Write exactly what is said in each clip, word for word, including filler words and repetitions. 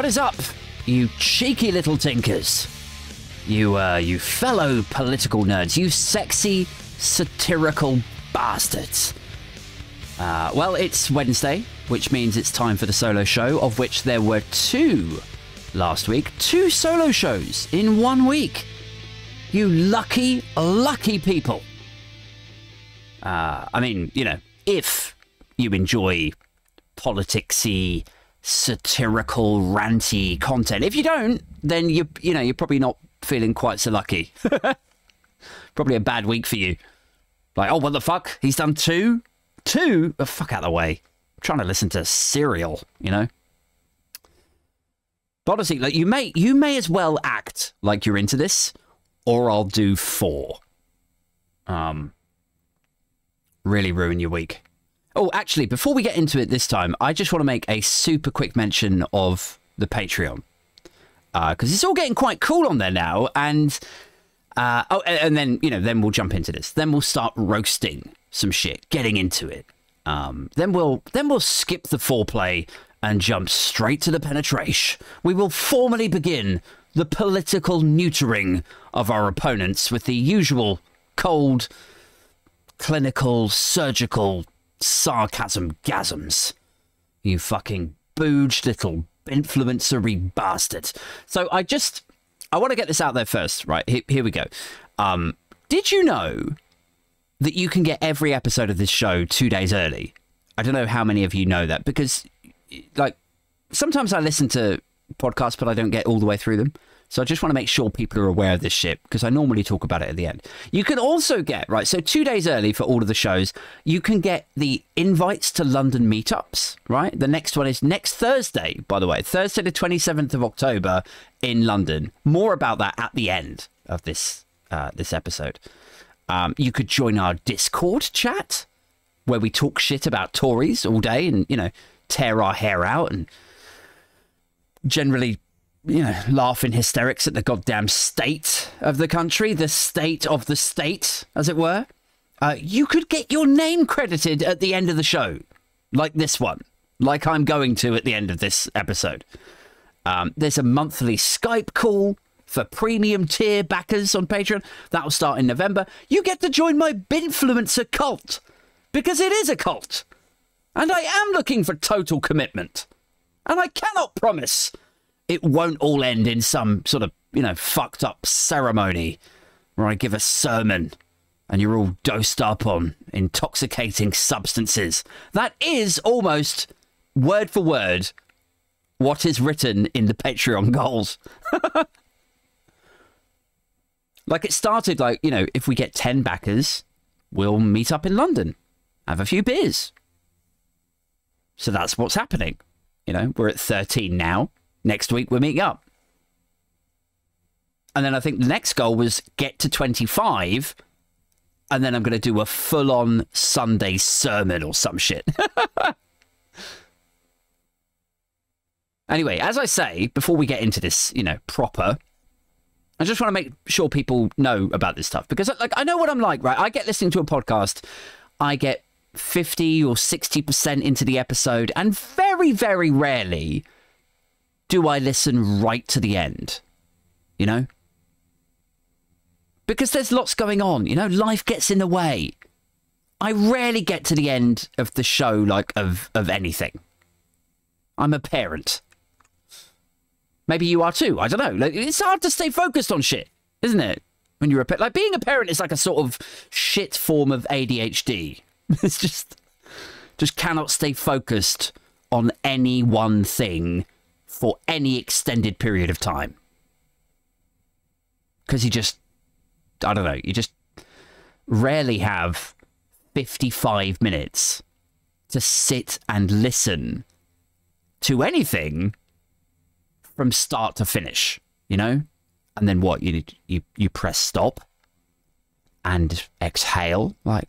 What is up, you cheeky little tinkers? You, uh, you fellow political nerds, you sexy, satirical bastards. Uh, well, it's Wednesday, which means it's time for the solo show, of which there were two last week. Two solo shows in one week. You lucky, lucky people. Uh, I mean, you know, if you enjoy politicsy, satirical, ranty content. If you don't, then you you know, you're probably not feeling quite so lucky. Probably a bad week for you. Like, oh, what the fuck? He's done two? Two? Oh, fuck out of the way. I'm trying to listen to Serial, you know? But honestly, like, you may, you may as well act like you're into this, or I'll do four. Um, really ruin your week. Oh, actually, before we get into it this time, I just want to make a super quick mention of the Patreon. Uh, because it's all getting quite cool on there now, and... Uh, oh, and then, you know, then we'll jump into this. Then we'll start roasting some shit, getting into it. Um, then we'll then we'll skip the foreplay and jump straight to the penetration. We will formally begin the political neutering of our opponents with the usual cold, clinical, surgical sarcasm gasms. You fucking booged little influencery bastard. So I just... I want to get this out there first, right? Here, here we go. Um, did you know that you can get every episode of this show two days early? I don't know how many of you know that, because, like, sometimes I listen to podcasts, but I don't get all the way through them. So I just want to make sure people are aware of this shit, because I normally talk about it at the end. You can also get, right, so two days early for all of the shows, you can get the invites to London meetups, right? The next one is next Thursday, by the way, Thursday the twenty-seventh of October in London. More about that at the end of this, uh, this episode. Um, you could join our Discord chat, where we talk shit about Tories all day and, you know, tear our hair out and generally... you know, laugh in hysterics at the goddamn state of the country, the state of the state, as it were. Uh, you could get your name credited at the end of the show, like this one, like I'm going to at the end of this episode. Um, there's a monthly Skype call for premium tier backers on Patreon. That will start in November. You get to join my Binfluencer cult, because it is a cult. And I am looking for total commitment. And I cannot promise... it won't all end in some sort of, you know, fucked up ceremony where I give a sermon and you're all dosed up on intoxicating substances. That is almost word for word what is written in the Patreon goals. Like, it started like, you know, if we get ten backers, we'll meet up in London, have a few beers. So that's what's happening. You know, we're at thirteen now. Next week, we're meeting up. And then I think the next goal was get to twenty-five. And then I'm going to do a full-on Sunday sermon or some shit. Anyway, as I say, before we get into this, you know, proper, I just want to make sure people know about this stuff. Because, like, I know what I'm like, right? I get listening to a podcast. I get fifty or sixty percent into the episode. And very, very rarely... do I listen right to the end, you know? Because there's lots going on, you know? Life gets in the way. I rarely get to the end of the show, like, of, of anything. I'm a parent. Maybe you are too, I don't know. Like, it's hard to stay focused on shit, isn't it? When you're a parent. Like, being a parent is like a sort of shit form of A D H D. It's just... just cannot stay focused on any one thing for any extended period of time, because you just, I don't know, you just rarely have fifty-five minutes to sit and listen to anything from start to finish, you know? And then what, you you you press stop and exhale, like,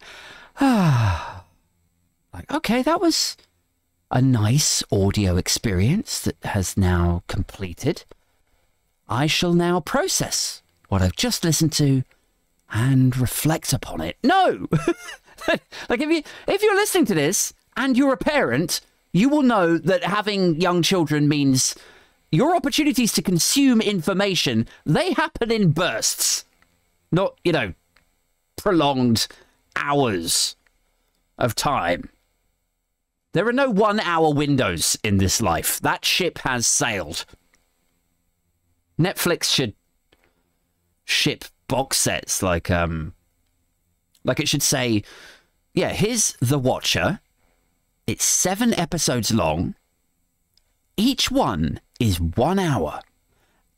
ah, like, okay, that was a nice audio experience that has now completed. I shall now process what I've just listened to and reflect upon it. No! Like, if, you, if you're listening to this and you're a parent, you will know that having young children means Your opportunities to consume information, they happen in bursts, not, you know, prolonged hours of time. There are no one-hour windows in this life. That ship has sailed. Netflix should ship box sets like, um, like it should say, yeah, here's The Watcher. It's seven episodes long. Each one is one hour.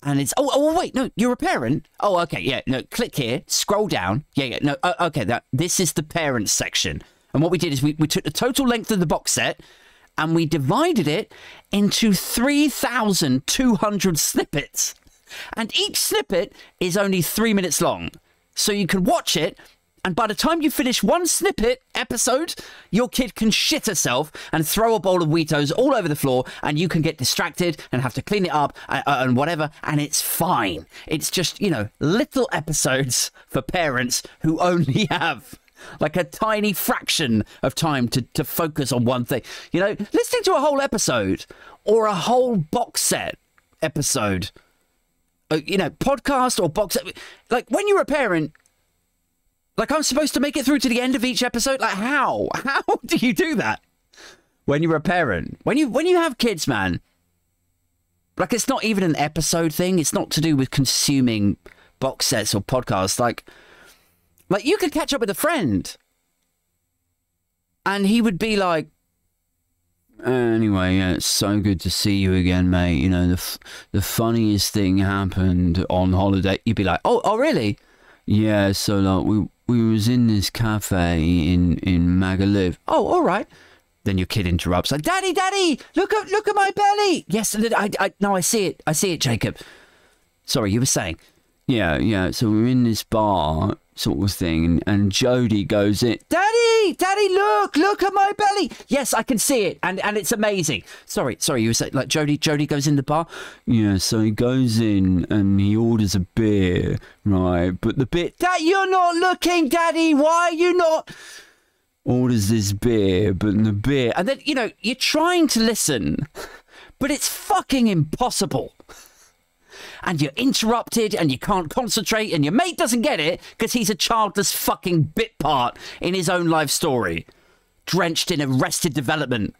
And it's, oh, oh, wait, no, you're a parent. Oh, okay, yeah, no, click here, scroll down. Yeah, yeah, no, uh, okay, that, this is the parents section. And what we did is we, we took the total length of the box set and we divided it into three thousand two hundred snippets. And each snippet is only three minutes long. So you can watch it. And by the time you finish one snippet episode, your kid can shit herself and throw a bowl of Wheatos all over the floor, and you can get distracted and have to clean it up and, uh, and whatever. And it's fine. It's just, you know, little episodes for parents who only have like a tiny fraction of time to, to focus on one thing. You know, listening to a whole episode or a whole box set episode, you know, podcast or box set. Like when you're a parent, like, I'm supposed to make it through to the end of each episode? Like, how? How do you do that when you're a parent? When you when you have kids, man, like, it's not even an episode thing. It's not to do with consuming box sets or podcasts. Like, like you could catch up with a friend and he would be like, anyway, yeah, it's so good to see you again, mate. You know, the, f the funniest thing happened on holiday. You'd be like, oh, oh really? Yeah, so, like, we... we was in this cafe in, in Magaluf. Oh, all right. Then your kid interrupts. Like, Daddy, Daddy, look at, look at my belly. Yes, I, I, no, I see it. I see it, Jacob. Sorry, you were saying. Yeah, yeah. So we're in this bar sort of thing, and, and Jodie goes in. Daddy, Daddy, look, look at my belly. Yes, I can see it, and, and it's amazing. Sorry, sorry, you were saying, like, Jodie, Jodie goes in the bar. Yeah, so he goes in and he orders a beer, right? But the bit that you're not looking, Daddy, why are you not? Orders this beer, but the beer, and then, you know, you're trying to listen, but it's fucking impossible. And you're interrupted and you can't concentrate and your mate doesn't get it because he's a childless fucking bit part in his own life story, drenched in Arrested Development,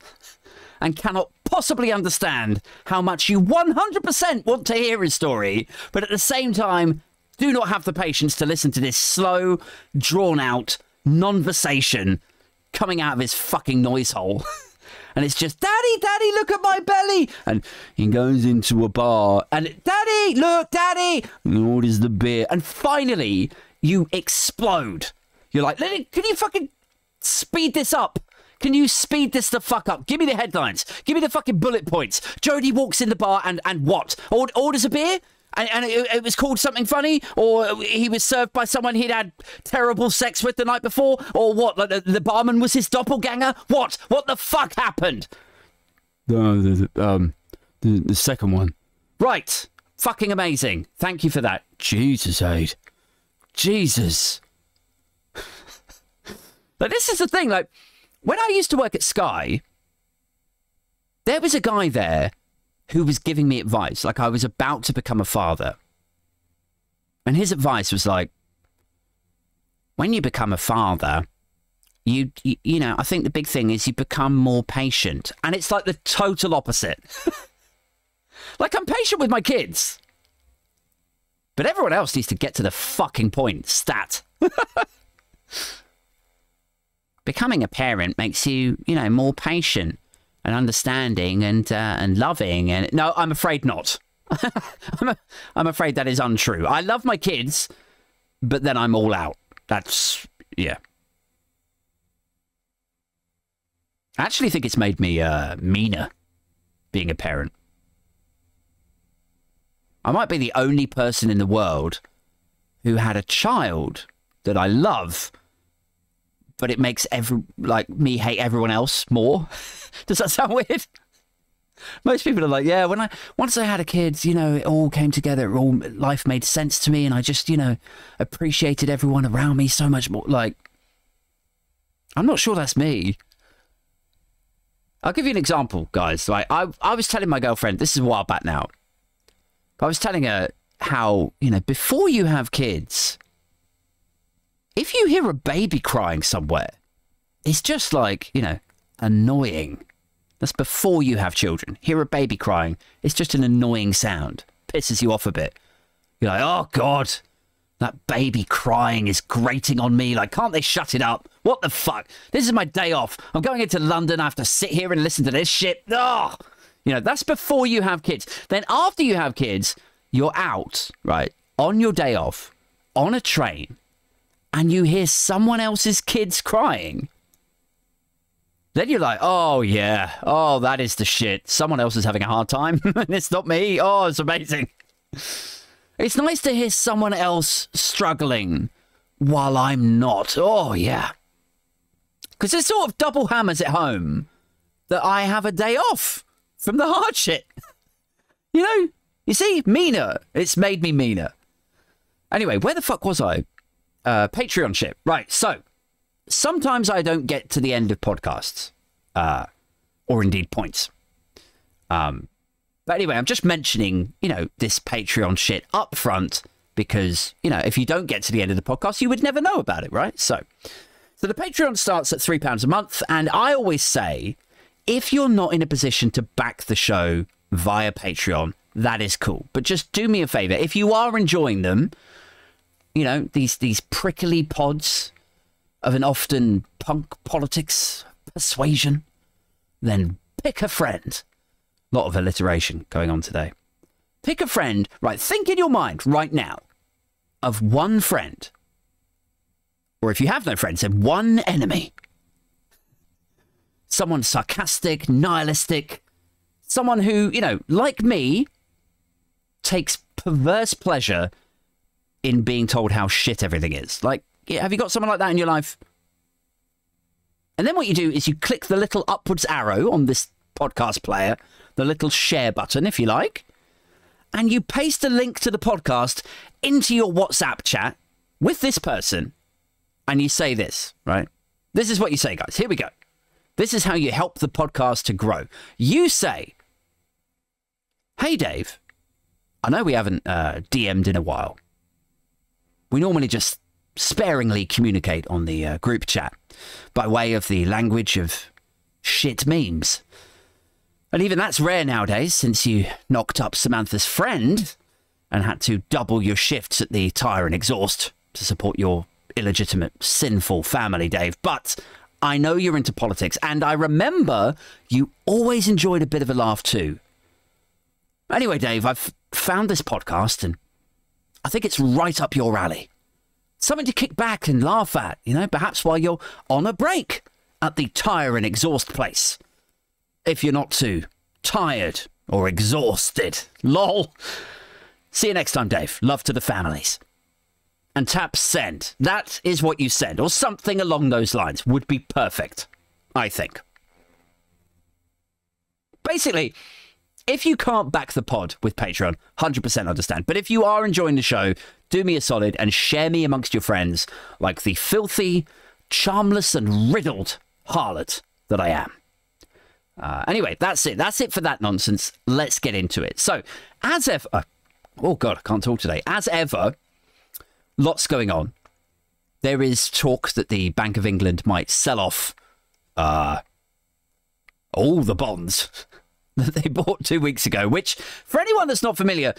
and cannot possibly understand how much you one hundred percent want to hear his story, but at the same time do not have the patience to listen to this slow, drawn-out nonversation coming out of his fucking noise hole. And it's just, Daddy, Daddy, look at my belly. And he goes into a bar and, Daddy, look, Daddy. And orders the beer. And finally, you explode. You're like, can you fucking speed this up? Can you speed this the fuck up? Give me the headlines. Give me the fucking bullet points. Jodie walks in the bar and, and what? Ord orders a beer? And, and it, it was called something funny, or he was served by someone he'd had terrible sex with the night before, or what? Like the, the barman was his doppelganger? What? What the fuck happened? Uh, the, the, um, the, the second one. Right. Fucking amazing. Thank you for that. Jesus, Aid. Jesus. But this is the thing, like, when I used to work at Sky, there was a guy there who was giving me advice. Like, I was about to become a father. And his advice was like, when you become a father, you, you, you know, I think the big thing is you become more patient. And it's like the total opposite. Like, I'm patient with my kids, but everyone else needs to get to the fucking point, stat. Becoming a parent makes you, you know, more patient and understanding and uh, and loving. And no, I'm afraid not. I'm, a, I'm afraid that is untrue. I love my kids, but then I'm all out. That's, yeah. I actually think it's made me uh, meaner being a parent. I might be the only person in the world who had a child that I love, but it makes every, like, me hate everyone else more. Does that sound weird? Most people are like, yeah, when I once I had a kid, you know, it all came together. It all, life made sense to me, and I just, you know, appreciated everyone around me so much more. Like, I'm not sure that's me. I'll give you an example, guys. Like, I, I was telling my girlfriend, this is a while back now, I was telling her how, you know, before you have kids, if you hear a baby crying somewhere, it's just like, you know, annoying. That's before you have children. Hear a baby crying, it's just an annoying sound. Pisses you off a bit. You're like, oh God, that baby crying is grating on me. Like, can't they shut it up? What the fuck? This is my day off. I'm going into London. I have to sit here and listen to this shit. Oh! You know, that's before you have kids. Then after you have kids, you're out, right, on your day off, on a train, and you hear someone else's kids crying. Then you're like, oh, yeah. Oh, that is the shit. Someone else is having a hard time, and it's not me. Oh, it's amazing. It's nice to hear someone else struggling while I'm not. Oh, yeah. Because there's sort of double hammers at home that I have a day off from the hard shit. You know? You see? Meaner. It's made me meaner. Anyway, where the fuck was I? Uh, Patreon shit. Right, so sometimes I don't get to the end of podcasts, uh, or indeed points. Um, but anyway, I'm just mentioning, you know, this Patreon shit up front because, you know, if you don't get to the end of the podcast, you would never know about it, right? So, so the Patreon starts at three pounds a month, and I always say, if you're not in a position to back the show via Patreon, that is cool. But just do me a favor. If you are enjoying them, you know, these, these prickly pods of an often punk politics persuasion, then pick a friend. A lot of alliteration going on today. Pick a friend, right? Think in your mind right now of one friend, or if you have no friends, then one enemy. Someone sarcastic, nihilistic, someone who, you know, like me, takes perverse pleasure in being told how shit everything is. Like, have you got someone like that in your life? And then what you do is you click the little upwards arrow on this podcast player, the little share button, if you like, and you paste a link to the podcast into your WhatsApp chat with this person, and you say this, right? This is what you say, guys. Here we go. This is how you help the podcast to grow. You say, hey, Dave, I know we haven't uh, D M'd in a while. We normally just sparingly communicate on the uh, group chat by way of the language of shit memes. And even that's rare nowadays since you knocked up Samantha's friend and had to double your shifts at the tyre and exhaust to support your illegitimate, sinful family, Dave. But I know you're into politics, and I remember you always enjoyed a bit of a laugh too. Anyway, Dave, I've found this podcast, and I think it's right up your alley. Something to kick back and laugh at, you know, perhaps while you're on a break at the tyre and exhaust place. If you're not too tired or exhausted. Lol. See you next time, Dave. Love to the families. And tap send. That is what you send, or something along those lines would be perfect, I think. Basically, if you can't back the pod with Patreon, one hundred percent understand. But if you are enjoying the show, do me a solid and share me amongst your friends like the filthy, charmless and riddled harlot that I am. Uh, anyway, that's it. That's it for that nonsense. Let's get into it. So, as ever... Oh, God, I can't talk today. As ever... Lots going on. There is talk that the Bank of England might sell off uh, all the bonds that they bought two weeks ago, which, for anyone that's not familiar,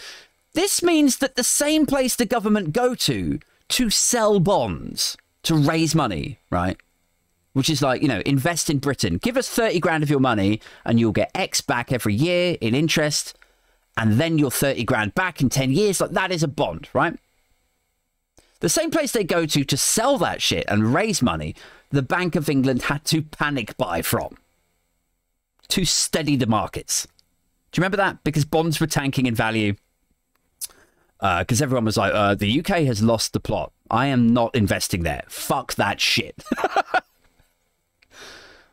this means that the same place the government go to to sell bonds, to raise money, right? Which is like, you know, invest in Britain. Give us thirty grand of your money and you'll get X back every year in interest, and then your thirty grand back in ten years. Like, that is a bond, right? The same place they go to to sell that shit and raise money, the Bank of England had to panic buy from to steady the markets. Do you remember that? Because bonds were tanking in value. Because uh, everyone was like, uh, the U K has lost the plot. I am not investing there. Fuck that shit.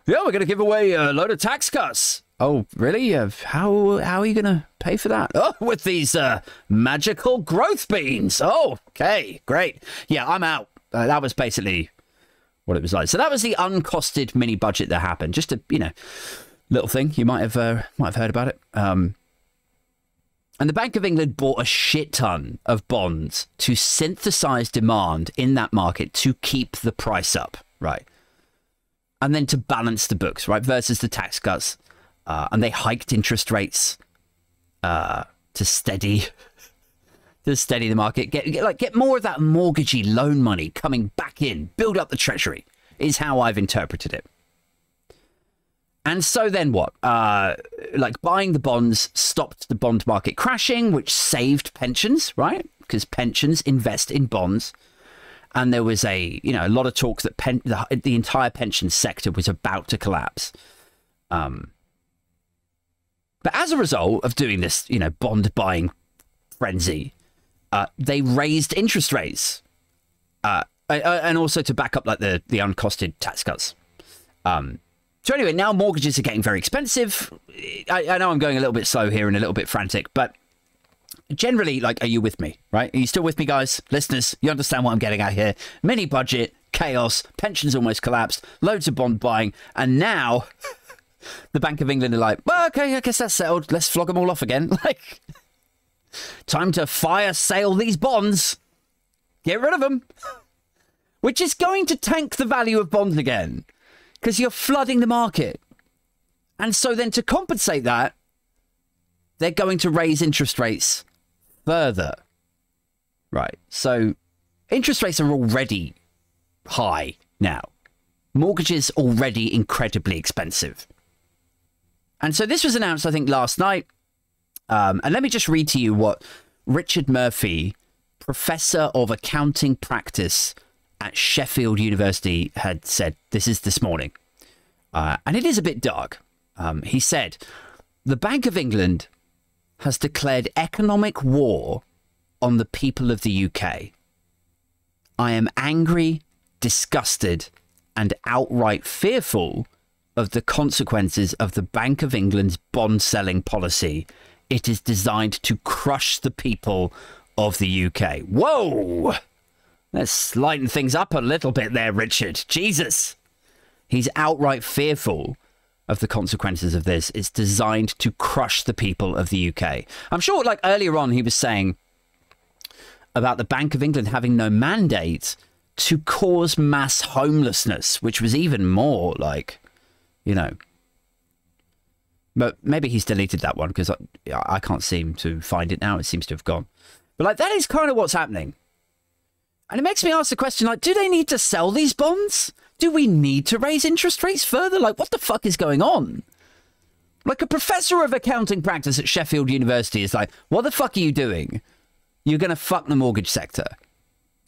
Yeah, we're going to give away a load of tax cuts. Oh, really? Uh, how, how are you going to pay for that? Oh, with these uh, magical growth beans. Oh, okay, great. Yeah, I'm out. Uh, that was basically what it was like. So that was the uncosted mini budget that happened. Just a, you know, little thing. You might have uh, might have heard about it. Um, And the Bank of England bought a shit ton of bonds to synthesize demand in that market to keep the price up, right? And then to balance the books, right, versus the tax cuts. Uh, and they hiked interest rates uh, to steady, to steady the market. Get, get like get more of that mortgagey loan money coming back in. Build up the treasury is how I've interpreted it. And so then what? Uh, like buying the bonds stopped the bond market crashing, which saved pensions, right? Because pensions invest in bonds. And there was a, you know, a lot of talk that pen the, the entire pension sector was about to collapse. Um, but as a result of doing this, you know, bond buying frenzy, uh, they raised interest rates. Uh, and also to back up like the, the uncosted tax cuts. Um, So anyway, now mortgages are getting very expensive. I, I know I'm going a little bit slow here and a little bit frantic, but generally, like, are you with me, right? Are you still with me, guys? Listeners, you understand what I'm getting at here. Mini budget, chaos, pensions almost collapsed, loads of bond buying, and now the Bank of England are like, well, okay, I guess that's settled. Let's flog them all off again. Like, time to fire sale these bonds. Get rid of them. Which is going to tank the value of bonds again. Because you're flooding the market. And so then to compensate that, they're going to raise interest rates further. Right. So interest rates are already high now. Mortgages already incredibly expensive. And so this was announced, I think, last night. Um, and let me just read to you what Richard Murphy, professor of accounting practice at Sheffield University, had said. This is this morning, uh, and it is a bit dark. Um, he said, the Bank of England has declared economic war on the people of the U K. I am angry, disgusted, and outright fearful of the consequences of the Bank of England's bond selling policy. It is designed to crush the people of the U K. Whoa! Let's lighten things up a little bit there, Richard. Jesus. He's outright fearful of the consequences of this. It's designed to crush the people of the U K. I'm sure, like, earlier on, he was saying about the Bank of England having no mandate to cause mass homelessness, which was even more like, you know. But maybe he's deleted that one because I, I can't seem to find it now. It seems to have gone. But, like, that is kind of what's happening. And it makes me ask the question, like, do they need to sell these bonds? Do we need to raise interest rates further? Like, what the fuck is going on? Like, a professor of accounting practice at Sheffield University is like, what the fuck are you doing? You're going to fuck the mortgage sector.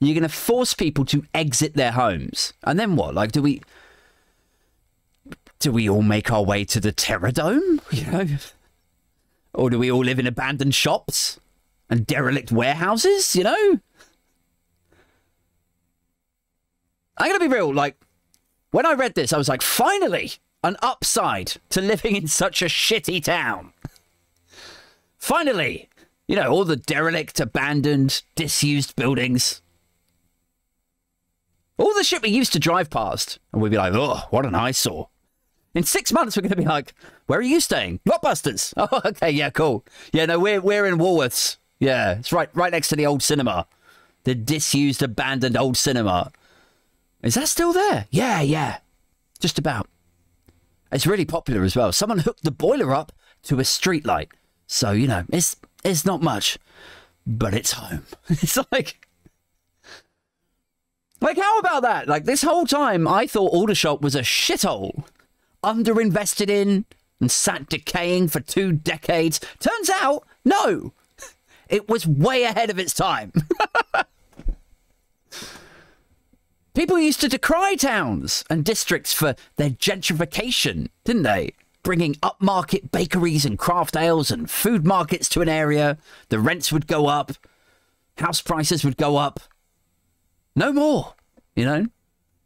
You're going to force people to exit their homes. And then what? Like, do we... Do we all make our way to the Terror Dome? You know? Or do we all live in abandoned shops and derelict warehouses, you know? I'm going to be real, like, when I read this, I was like, finally, an upside to living in such a shitty town. Finally, you know, all the derelict, abandoned, disused buildings. All the shit we used to drive past, and we'd be like, oh, what an eyesore. In six months, we're going to be like, where are you staying? Blockbusters. Oh, okay, yeah, cool. Yeah, no, we're, we're in Woolworths. Yeah, it's right, right next to the old cinema. The disused, abandoned old cinema. Is that still there? Yeah, yeah. Just about. It's really popular as well. Someone hooked the boiler up to a street light. So, you know, it's it's not much. But it's home. It's like... Like, how about that? Like, this whole time, I thought Aldershot was a shithole. Underinvested in and sat decaying for two decades. Turns out, no. It was way ahead of its time. People used to decry towns and districts for their gentrification, didn't they? Bringing upmarket bakeries and craft ales and food markets to an area. The rents would go up. House prices would go up. No more, you know?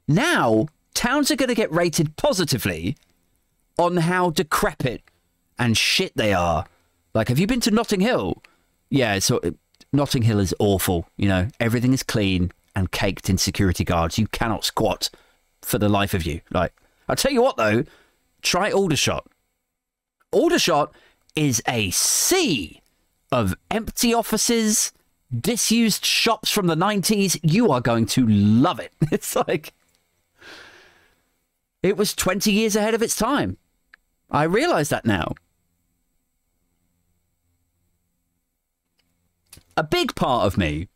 Now, towns are going to get rated positively on how decrepit and shit they are. Like, have you been to Notting Hill? Yeah, so Notting Hill is awful, you know? Everything is clean and caked in security guards. You cannot squat for the life of you. Like, I'll tell you what, though. Try Aldershot. Aldershot is a sea of empty offices, disused shops from the nineties. You are going to love it. It's like, it was twenty years ahead of its time. I realize that now. A big part of me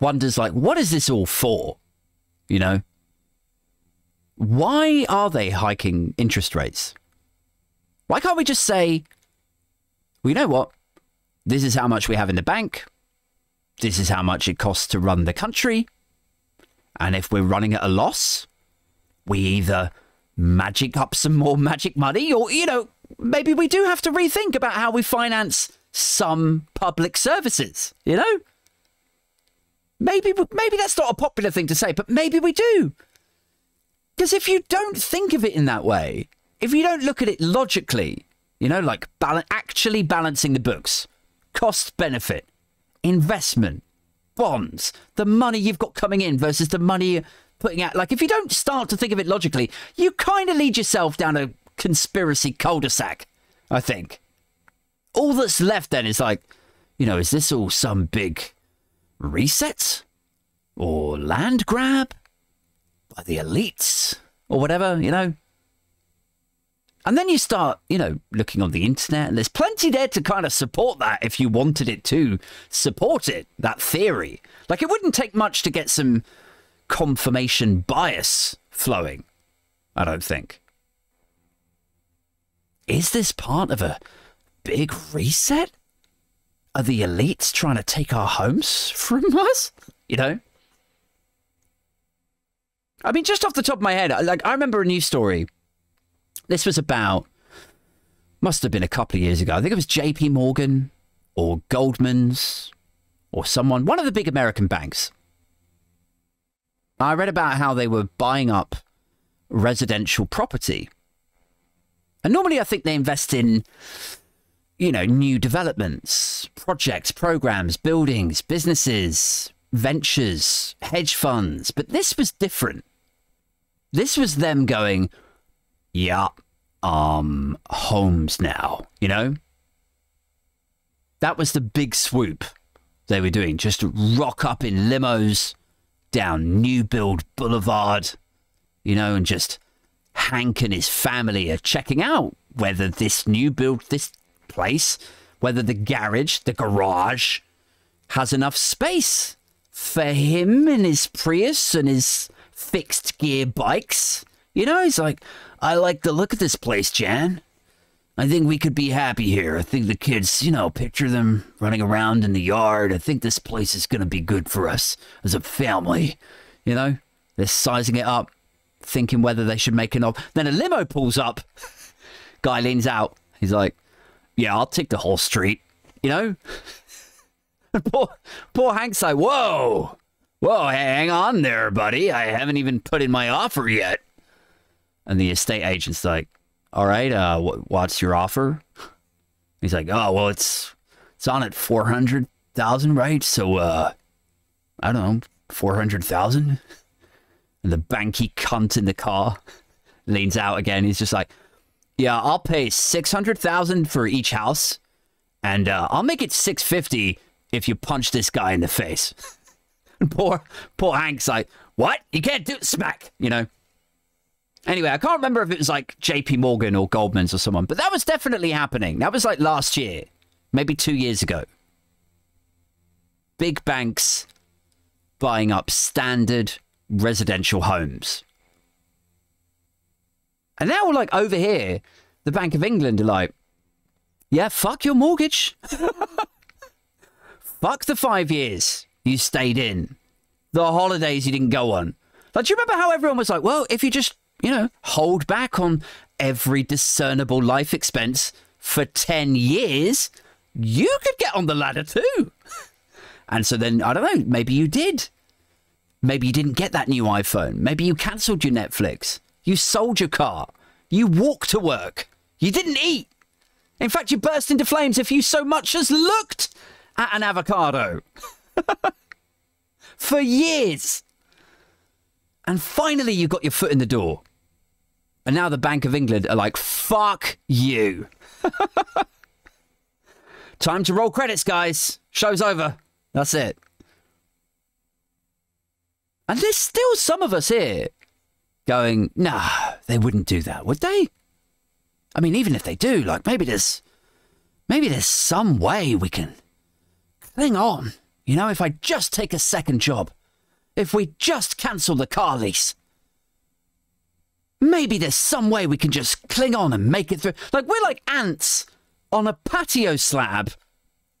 wonders, like, what is this all for? You know, why are they hiking interest rates? Why can't we just say, well, you know what? This is how much we have in the bank. This is how much it costs to run the country. And if we're running at a loss, we either magic up some more magic money, or, you know, maybe we do have to rethink about how we finance some public services, you know? Maybe, maybe that's not a popular thing to say, but maybe we do. Because if you don't think of it in that way, if you don't look at it logically, you know, like bal- actually balancing the books, cost benefit, investment, bonds, the money you've got coming in versus the money you're putting out. Like, if you don't start to think of it logically, you kind of lead yourself down a conspiracy cul-de-sac, I think. All that's left then is like, you know, is this all some big reset or land grab by the elites or whatever, you know? And then you start, you know, looking on the internet, and there's plenty there to kind of support that if you wanted it to support it, that theory. Like, it wouldn't take much to get some confirmation bias flowing, I don't think. Is this part of a big reset? Are the elites trying to take our homes from us? You know? I mean, just off the top of my head, like, I remember a news story. This was about, must have been a couple of years ago. I think it was J P Morgan or Goldman's or someone, one of the big American banks. I read about how they were buying up residential property. And normally I think they invest in, you know, new developments, projects, programs, buildings, businesses, ventures, hedge funds. But this was different. This was them going, yeah, um, homes now, you know? That was the big swoop they were doing. Just rock up in limos down New Build Boulevard, you know, and just Hank and his family are checking out whether this new build, this place, whether the garage, the garage, has enough space for him and his Prius and his fixed gear bikes. You know, he's like, I like the look of this place, Jan. I think we could be happy here. I think the kids, you know, picture them running around in the yard. I think this place is going to be good for us as a family. You know, they're sizing it up, thinking whether they should make an offer. Then a limo pulls up. Guy leans out. He's like, yeah, I'll take the whole street, you know? poor, poor Hank's like, whoa, whoa, hang on there, buddy. I haven't even put in my offer yet. And the estate agent's like, all right, uh, wh what's your offer? He's like, oh, well, it's it's on at four hundred thousand, right? So, uh, I don't know, four hundred thousand? And the banky cunt in the car leans out again. He's just like, yeah, I'll pay six hundred thousand for each house. And uh, I'll make it six fifty if you punch this guy in the face. And poor, poor Hank's like, what? You can't do it, smack, you know? Anyway, I can't remember if it was like J P Morgan or Goldman's or someone, but that was definitely happening. That was like last year, maybe two years ago. Big banks buying up standard residential homes. And now, like, over here, the Bank of England are like, yeah, fuck your mortgage. Fuck the five years you stayed in, the holidays you didn't go on. Like, do you remember how everyone was like, well, if you just, you know, hold back on every discernible life expense for ten years, you could get on the ladder too. And so then, I don't know, maybe you did. Maybe you didn't get that new iPhone. Maybe you cancelled your Netflix. You sold your car. You walked to work. You didn't eat. In fact, you burst into flames if you so much as looked at an avocado. For years. And finally, you got your foot in the door. And now the Bank of England are like, fuck you. Time to roll credits, guys. Show's over. That's it. And there's still some of us here going, nah, they wouldn't do that, would they? I mean, even if they do, like, maybe there's, maybe there's some way we can cling on. You know, if I just take a second job, if we just cancel the car lease, maybe there's some way we can just cling on and make it through. Like, we're like ants on a patio slab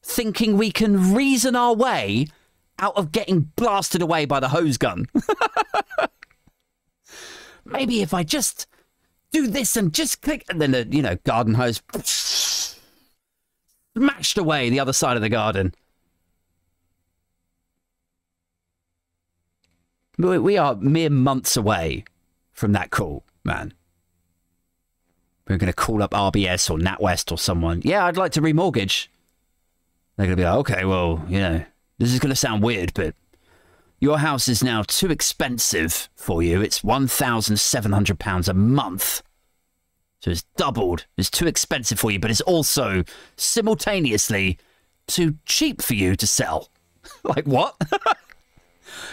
thinking we can reason our way out of getting blasted away by the hose gun. Maybe if I just do this and just click, and then the, you know, garden hose smashed away the other side of the garden. We are mere months away from that call. Man, we're going to call up R B S or NatWest or someone. Yeah, I'd like to remortgage. They're going to be like, okay, well, you know, this is going to sound weird, but your house is now too expensive for you. It's one thousand seven hundred pounds a month. So it's doubled. It's too expensive for you, but it's also simultaneously too cheap for you to sell. Like, what?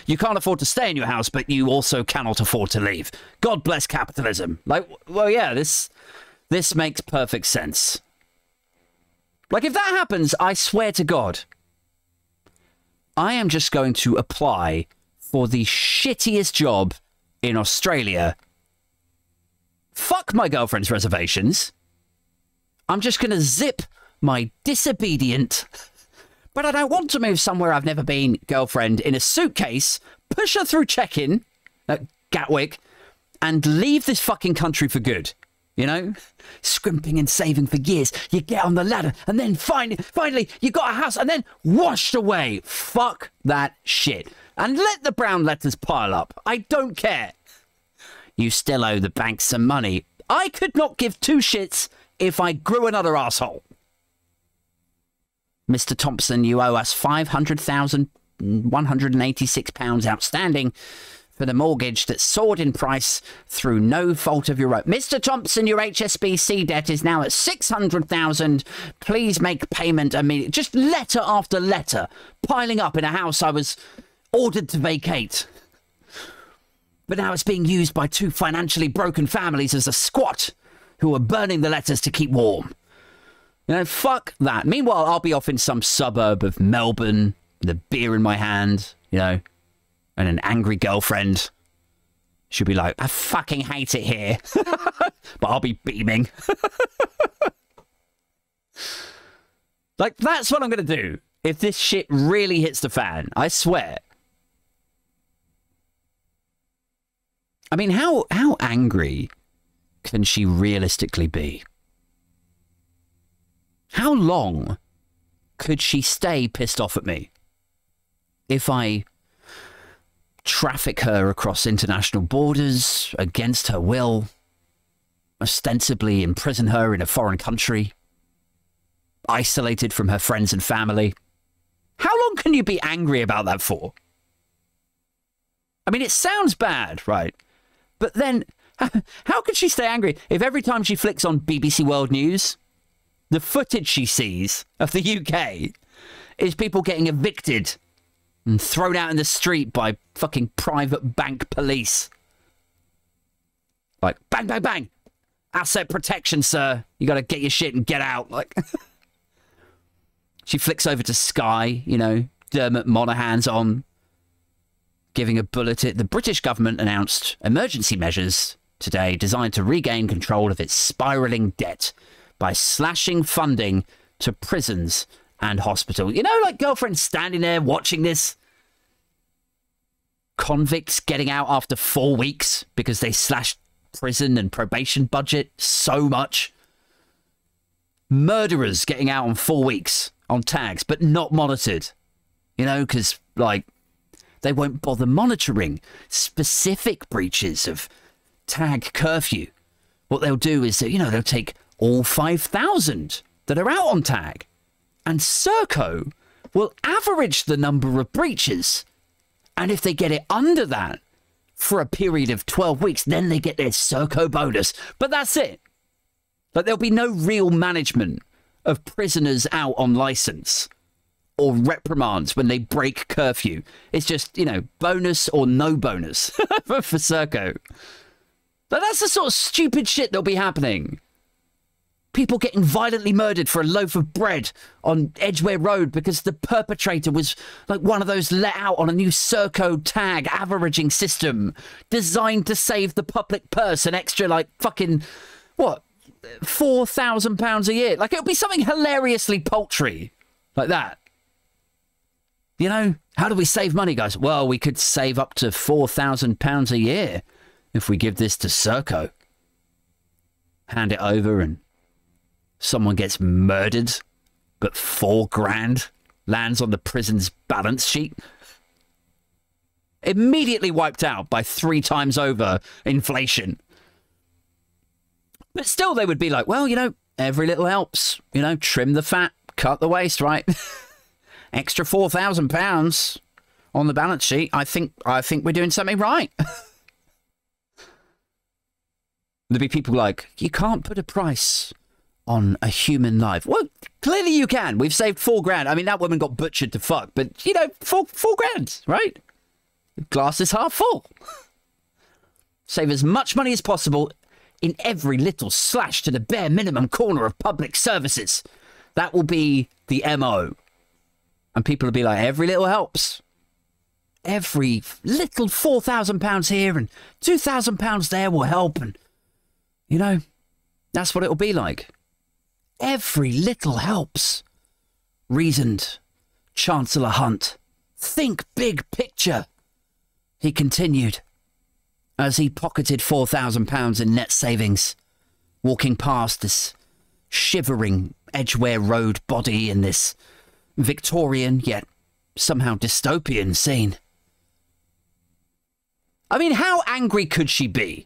You can't afford to stay in your house, but you also cannot afford to leave. God bless capitalism. Like, well, yeah, this this makes perfect sense. Like, if that happens, I swear to God, I am just going to apply for the shittiest job in Australia. Fuck my girlfriend's reservations. I'm just going to zip my disobedient... but I don't want to move somewhere I've never been, girlfriend, in a suitcase, push her through check-in at Gatwick, and leave this fucking country for good. You know? Scrimping and saving for years. You get on the ladder, and then finally, finally, you got a house, and then washed away. Fuck that shit. And let the brown letters pile up. I don't care. You still owe the bank some money. I could not give two shits if I grew another asshole. Mister Thompson, you owe us five hundred thousand one hundred eighty-six pounds outstanding for the mortgage that soared in price through no fault of your own. Mister Thompson, your H S B C debt is now at six hundred thousand pounds. Please make payment immediately. Just letter after letter piling up in a house I was ordered to vacate. But now it's being used by two financially broken families as a squat who are burning the letters to keep warm. You know, fuck that. Meanwhile, I'll be off in some suburb of Melbourne with a beer in my hand, you know, and an angry girlfriend. She'll be like, I fucking hate it here. But I'll be beaming. Like, that's what I'm going to do if this shit really hits the fan. I swear. I mean, how, how angry can she realistically be? How long could she stay pissed off at me if I traffic her across international borders against her will, ostensibly imprison her in a foreign country, isolated from her friends and family? How long can you be angry about that for? I mean, it sounds bad, right? But then how could she stay angry if every time she flicks on B B C World News, the footage she sees of the U K is people getting evicted and thrown out in the street by fucking private bank police? Like, bang, bang, bang. Asset protection, sir. You got to get your shit and get out. Like, she flicks over to Sky, you know, Dermot Monaghan's on, giving a bulletin. The British government announced emergency measures today designed to regain control of its spiralling debt by slashing funding to prisons and hospitals. You know, like, girlfriend standing there watching this. Convicts getting out after four weeks because they slashed prison and probation budget so much. Murderers getting out on four weeks on tags, but not monitored. You know, because, like, they won't bother monitoring specific breaches of tag curfew. What they'll do is that, you know, they'll take all five thousand that are out on tag, and Serco will average the number of breaches, and if they get it under that for a period of twelve weeks, then they get their Serco bonus. But that's it. But there'll be no real management of prisoners out on license or reprimands when they break curfew. It's just, you know, bonus or no bonus for, for Serco. But that's the sort of stupid shit that'll be happening. People getting violently murdered for a loaf of bread on Edgware Road because the perpetrator was like one of those let out on a new Serco tag averaging system designed to save the public purse an extra like fucking, what, four thousand pounds a year. Like, it'll be something hilariously paltry like that. You know, how do we save money, guys? Well, we could save up to four thousand pounds a year if we give this to Serco. Hand it over and someone gets murdered, but four grand lands on the prison's balance sheet. Immediately wiped out by three times over inflation. But still, they would be like, well, you know, every little helps. You know, trim the fat, cut the waste, right? Extra four thousand pounds on the balance sheet. I think, I think we're doing something right. There'd be people like, you can't put a price on a human life. Well, clearly you can. We've saved four grand. I mean, that woman got butchered to fuck, but you know, four, four grand, right? Glass is half full. Save as much money as possible in every little slash to the bare minimum corner of public services. That will be the M O. And people will be like, every little helps. Every little four thousand pounds here and two thousand pounds there will help. And, you know, that's what it will be like. Every little helps, reasoned Chancellor Hunt. Think big picture, he continued, as he pocketed four thousand pounds in net savings, walking past this shivering Edgware Road body in this Victorian yet somehow dystopian scene. I mean, how angry could she be?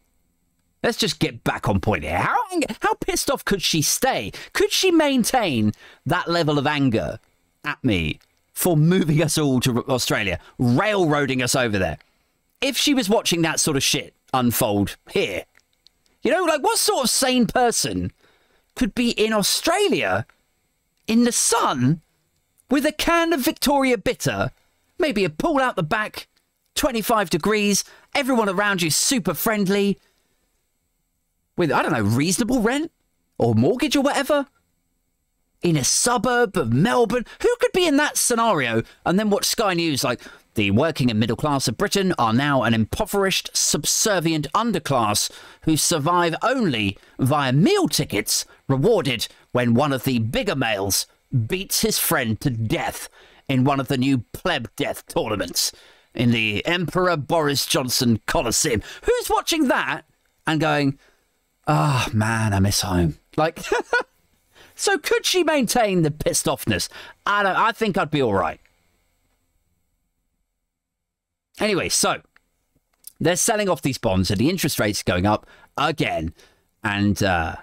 Let's just get back on point here. How, how pissed off could she stay? Could she maintain that level of anger at me for moving us all to Australia, railroading us over there? If she was watching that sort of shit unfold here, you know, like what sort of sane person could be in Australia in the sun with a can of Victoria Bitter, maybe a pool out the back, twenty-five degrees, everyone around you super friendly, with, I don't know, reasonable rent or mortgage or whatever, in a suburb of Melbourne? Who could be in that scenario and then watch Sky News like, the working and middle class of Britain are now an impoverished, subservient underclass who survive only via meal tickets, rewarded when one of the bigger males beats his friend to death in one of the new pleb death tournaments in the Emperor Boris Johnson Coliseum? Who's watching that and going, oh, man, I miss home. Like, so could she maintain the pissed offness? I don't, I think I'd be all right. Anyway, so they're selling off these bonds and the interest rates going up again. And, uh,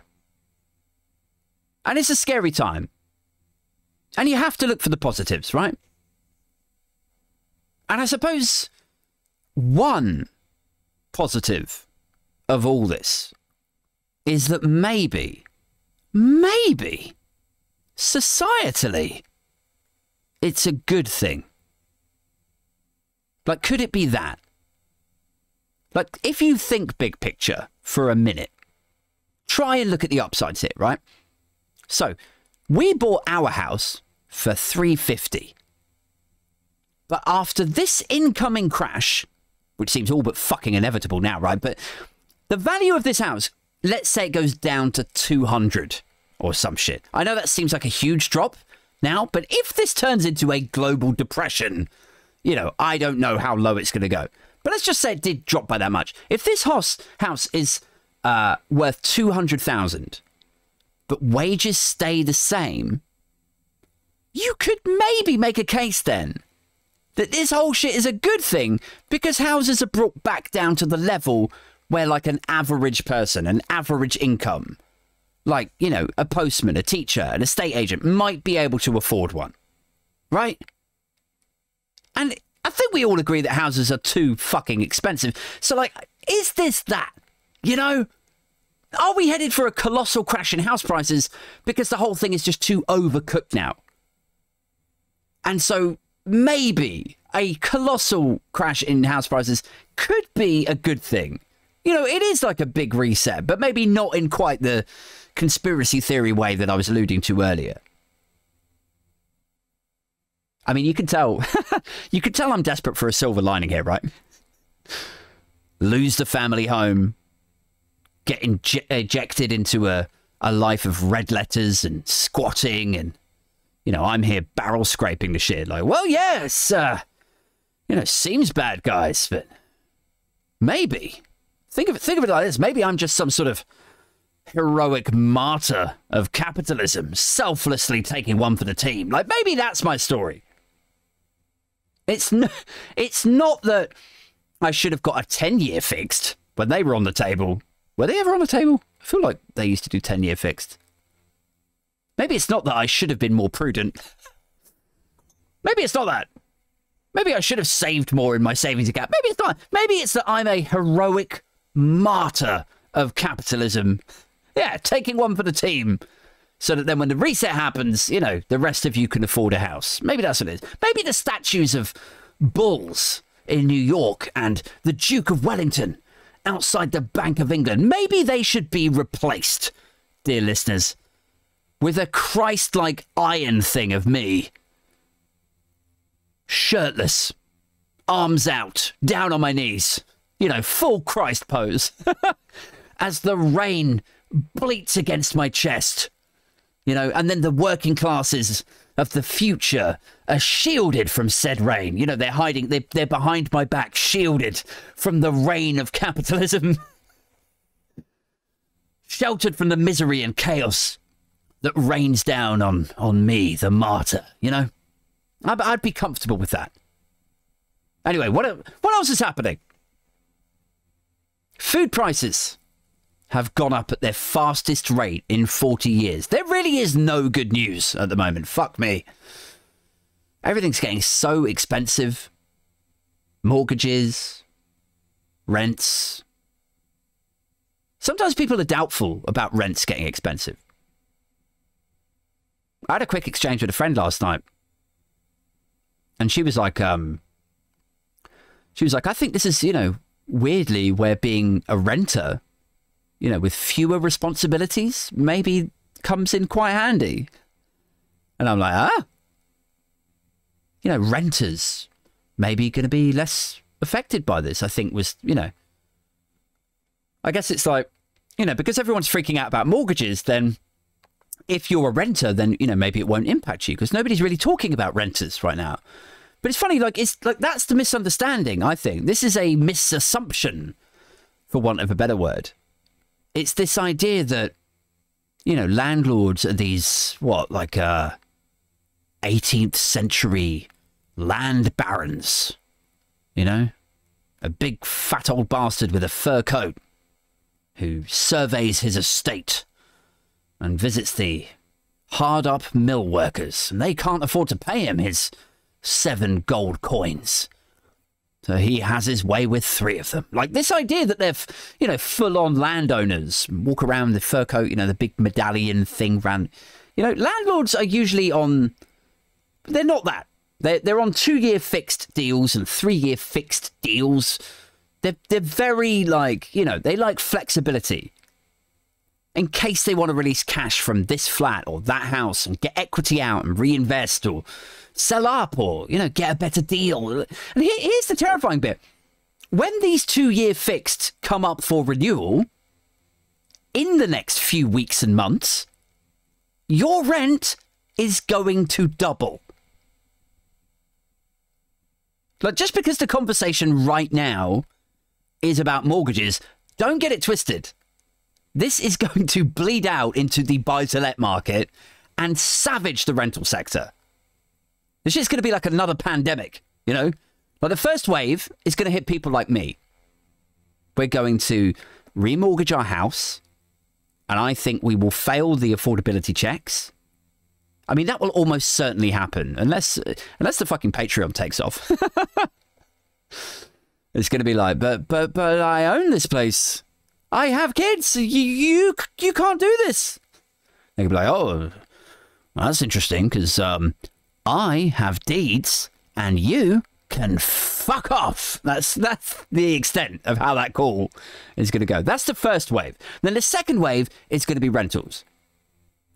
and it's a scary time. And you have to look for the positives, right? And I suppose one positive of all this is that maybe, maybe, societally, it's a good thing. Like, could it be that? Like, if you think big picture for a minute, try and look at the upsides here, right? So, we bought our house for three fifty. But after this incoming crash, which seems all but fucking inevitable now, right? But the value of this house, let's say it goes down to two hundred or some shit. I know that seems like a huge drop now, but if this turns into a global depression, you know, I don't know how low it's going to go. But let's just say it did drop by that much. If this house house is uh, worth two hundred thousand, but wages stay the same, you could maybe make a case then that this whole shit is a good thing because houses are brought back down to the level where like an average person, an average income, like, you know, a postman, a teacher, an estate agent might be able to afford one, right? And I think we all agree that houses are too fucking expensive. So, like, is this that, you know? Are we headed for a colossal crash in house prices because the whole thing is just too overcooked now? And so maybe a colossal crash in house prices could be a good thing. You know, it is like a big reset, but maybe not in quite the conspiracy theory way that I was alluding to earlier. I mean, you can tell, you can tell I'm desperate for a silver lining here, right? Lose the family home, get inje ejected into a, a life of red letters and squatting and, you know, I'm here barrel scraping the shit. Like, well, yes, uh, you know, seems bad, guys, but maybe. Think of it, think of it like this. Maybe I'm just some sort of heroic martyr of capitalism, selflessly taking one for the team. Like, maybe that's my story. It's, n it's not that I should have got a ten-year fixed when they were on the table. Were they ever on the table? I feel like they used to do ten-year fixed. Maybe it's not that I should have been more prudent. Maybe it's not that. Maybe I should have saved more in my savings account. Maybe it's not. Maybe it's that I'm a heroic martyr of capitalism. Yeah, taking one for the team. So that then when the reset happens, you know, the rest of you can afford a house. Maybe that's what it is. Maybe the statues of bulls in New York and the Duke of Wellington outside the Bank of England, maybe they should be replaced, dear listeners, with a Christ-like iron thing of me. Shirtless, arms out, down on my knees, you know, full Christ pose, as the rain bleats against my chest, you know, and then the working classes of the future are shielded from said rain. You know, they're hiding, they're, they're behind my back, shielded from the rain of capitalism, sheltered from the misery and chaos that rains down on, on me, the martyr, you know. I'd be comfortable with that. Anyway, what, what else is happening? Food prices have gone up at their fastest rate in forty years. There really is no good news at the moment. Fuck me. Everything's getting so expensive. Mortgages, rents. Sometimes people are doubtful about rents getting expensive. I had a quick exchange with a friend last night. And she was like, um, she was like, I think this is, you know, weirdly where being a renter, you know, with fewer responsibilities maybe comes in quite handy. And I'm like, ah, you know, renters maybe going to be less affected by this, I think was, you know, I guess it's like, you know, because everyone's freaking out about mortgages, then if you're a renter, then, you know, maybe it won't impact you because nobody's really talking about renters right now. But it's funny, like, it's like that's the misunderstanding, I think. This is a misassumption, for want of a better word. It's this idea that, you know, landlords are these, what, like uh, eighteenth century land barons, you know, a big fat old bastard with a fur coat who surveys his estate and visits the hard-up mill workers, and they can't afford to pay him his seven gold coins. So he has his way with three of them. Like, this idea that they're, you know, full-on landowners, walk around the fur coat, you know, the big medallion thing round. You know, landlords are usually on... They're not that. They're, they're on two-year fixed deals and three-year fixed deals. They're, they're very, like, you know, they like flexibility. In case they want to release cash from this flat or that house and get equity out and reinvest or sell up or, you know, get a better deal. And here, here's the terrifying bit. When these two-year fixed come up for renewal, in the next few weeks and months, your rent is going to double. Like, just because the conversation right now is about mortgages, don't get it twisted. This is going to bleed out into the buy-to-let market and savage the rental sector. This is going to be like another pandemic, you know? But the first wave is going to hit people like me. We're going to remortgage our house, and I think we will fail the affordability checks. I mean, that will almost certainly happen, unless, unless the fucking Patreon takes off. It's going to be like, but, but, but I own this place. I have kids. You, you, you can't do this. They could be like, oh, well, that's interesting because um, I have deeds and you can fuck off. That's, that's the extent of how that call is going to go. That's the first wave. Then the second wave is going to be rentals.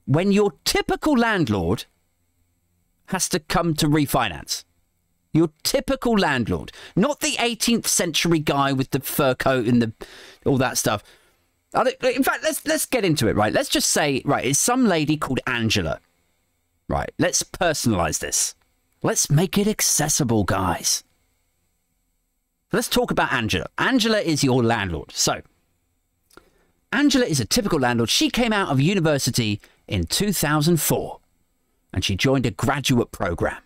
When your typical landlord has to come to refinance. Your typical landlord, not the eighteenth century guy with the fur coat and the all that stuff. In fact, let's let's get into it, right? Let's just say, right, it's some lady called Angela, right? Let's personalize this. Let's make it accessible, guys. Let's talk about Angela. Angela is your landlord. So Angela is a typical landlord. She came out of university in two thousand four and she joined a graduate program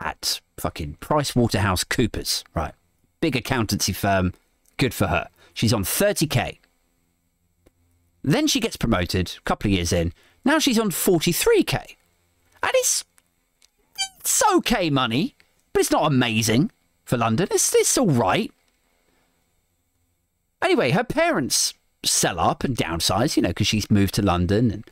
at fucking PricewaterhouseCoopers, right? Big accountancy firm. Good for her. She's on thirty K. Then she gets promoted a couple of years in. Now she's on forty-three K. And it's, it's okay money, but it's not amazing for London. It's, it's all right. Anyway, her parents sell up and downsize, you know, because she's moved to London and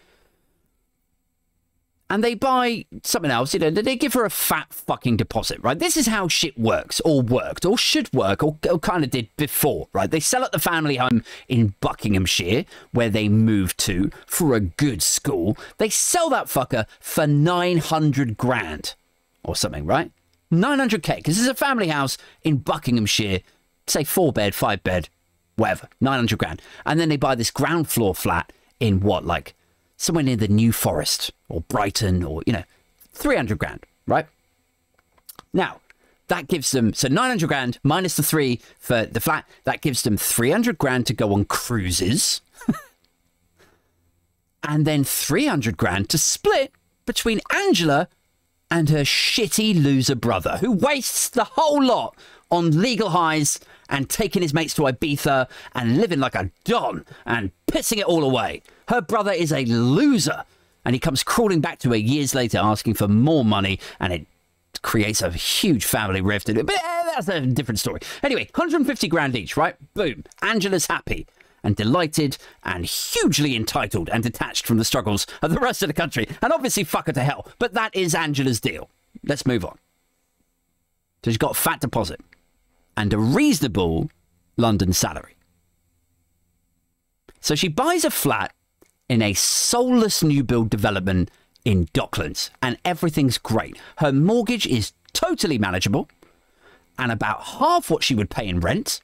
And they buy something else, you know, they give her a fat fucking deposit, right? This is how shit works, or worked, or should work, or, or kind of did before, right? They sell up the family home in Buckinghamshire, where they moved to, for a good school. They sell that fucker for nine hundred grand or something, right? nine hundred K, because it's a family house in Buckinghamshire, say four bed, five bed, whatever, nine hundred grand. And then they buy this ground floor flat in what, like, somewhere near the New Forest or Brighton or, you know, three hundred grand, right? Now, that gives them, so nine hundred grand minus the three for the flat, that gives them three hundred grand to go on cruises. And then three hundred grand to split between Angela and her shitty loser brother, who wastes the whole lot on legal highs and taking his mates to Ibiza and living like a don and pissing it all away. Her brother is a loser and he comes crawling back to her years later asking for more money, and it creates a huge family rift. But that's a different story. Anyway, one hundred fifty grand each, right? Boom. Angela's happy and delighted and hugely entitled and detached from the struggles of the rest of the country, and obviously fuck her to hell. But that is Angela's deal. Let's move on. So she's got a fat deposit and a reasonable London salary. So she buys a flat in a soulless new build development in Docklands, and everything's great. Her mortgage is totally manageable and about half what she would pay in rent.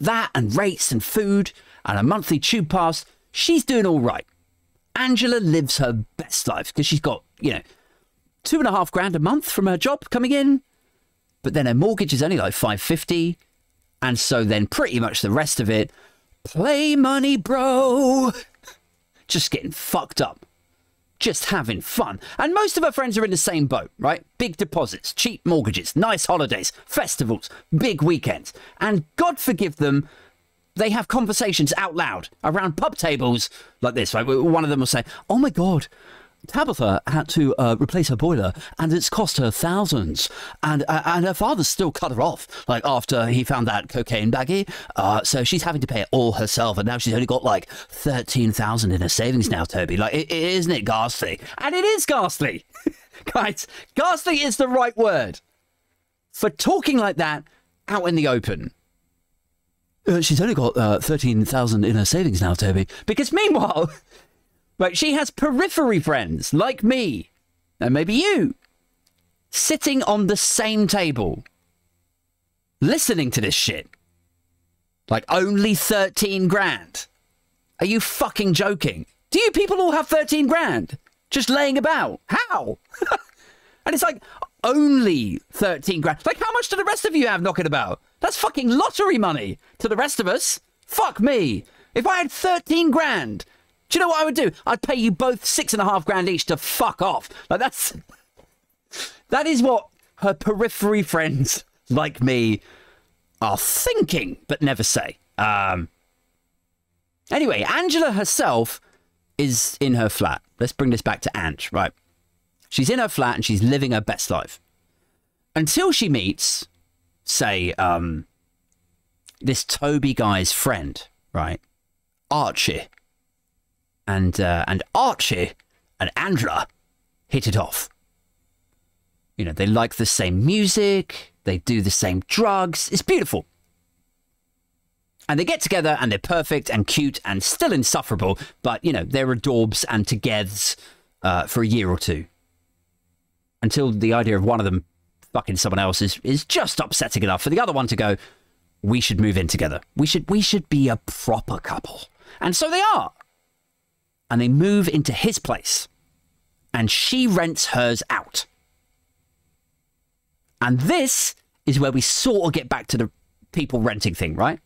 That and rates and food and a monthly tube pass, she's doing all right. Angela lives her best life because she's got, you know, two and a half grand a month from her job coming in. But then her mortgage is only like five fifty, and so then pretty much the rest of it, play money, bro. Just getting fucked up, just having fun. And most of her friends are in the same boat, right? Big deposits, cheap mortgages, nice holidays, festivals, big weekends. And God forgive them, they have conversations out loud around pub tables like this, right? One of them will say, oh my God, Tabitha had to uh, replace her boiler and it's cost her thousands, and uh, and her father still cut her off, like, after he found that cocaine baggie, uh, so she's having to pay it all herself, and now she's only got like thirteen thousand in her savings now, Toby. Like, it, it, isn't it ghastly? And it is ghastly. Guys, ghastly is the right word for talking like that out in the open. Uh, she's only got uh, thirteen thousand in her savings now, Toby, because meanwhile... But she has periphery friends like me, and maybe you, sitting on the same table, listening to this shit. Like, only thirteen grand. Are you fucking joking? Do you people all have thirteen grand just laying about? How? And it's like, only thirteen grand. Like, how much do the rest of you have knocking about? That's fucking lottery money to the rest of us. Fuck me. If I had thirteen grand... do you know what I would do? I'd pay you both six and a half grand each to fuck off. Like, that's, that is what her periphery friends like me are thinking, but never say. Um, anyway, Angela herself is in her flat. Let's bring this back to Ange, right? She's in her flat and she's living her best life until she meets, say, um, this Toby guy's friend. right? Archie and uh, and Archie and Andra hit it off. You know, they like the same music, they do the same drugs. It's beautiful. And they get together and they're perfect and cute and still insufferable, but, you know, they're adorbs and togethers uh, for a year or two. Until the idea of one of them fucking someone else is, is just upsetting enough for the other one to go, we should move in together. We should, we should be a proper couple. And so they are. And they move into his place. And she rents hers out. And this is where we sort of get back to the people renting thing, right?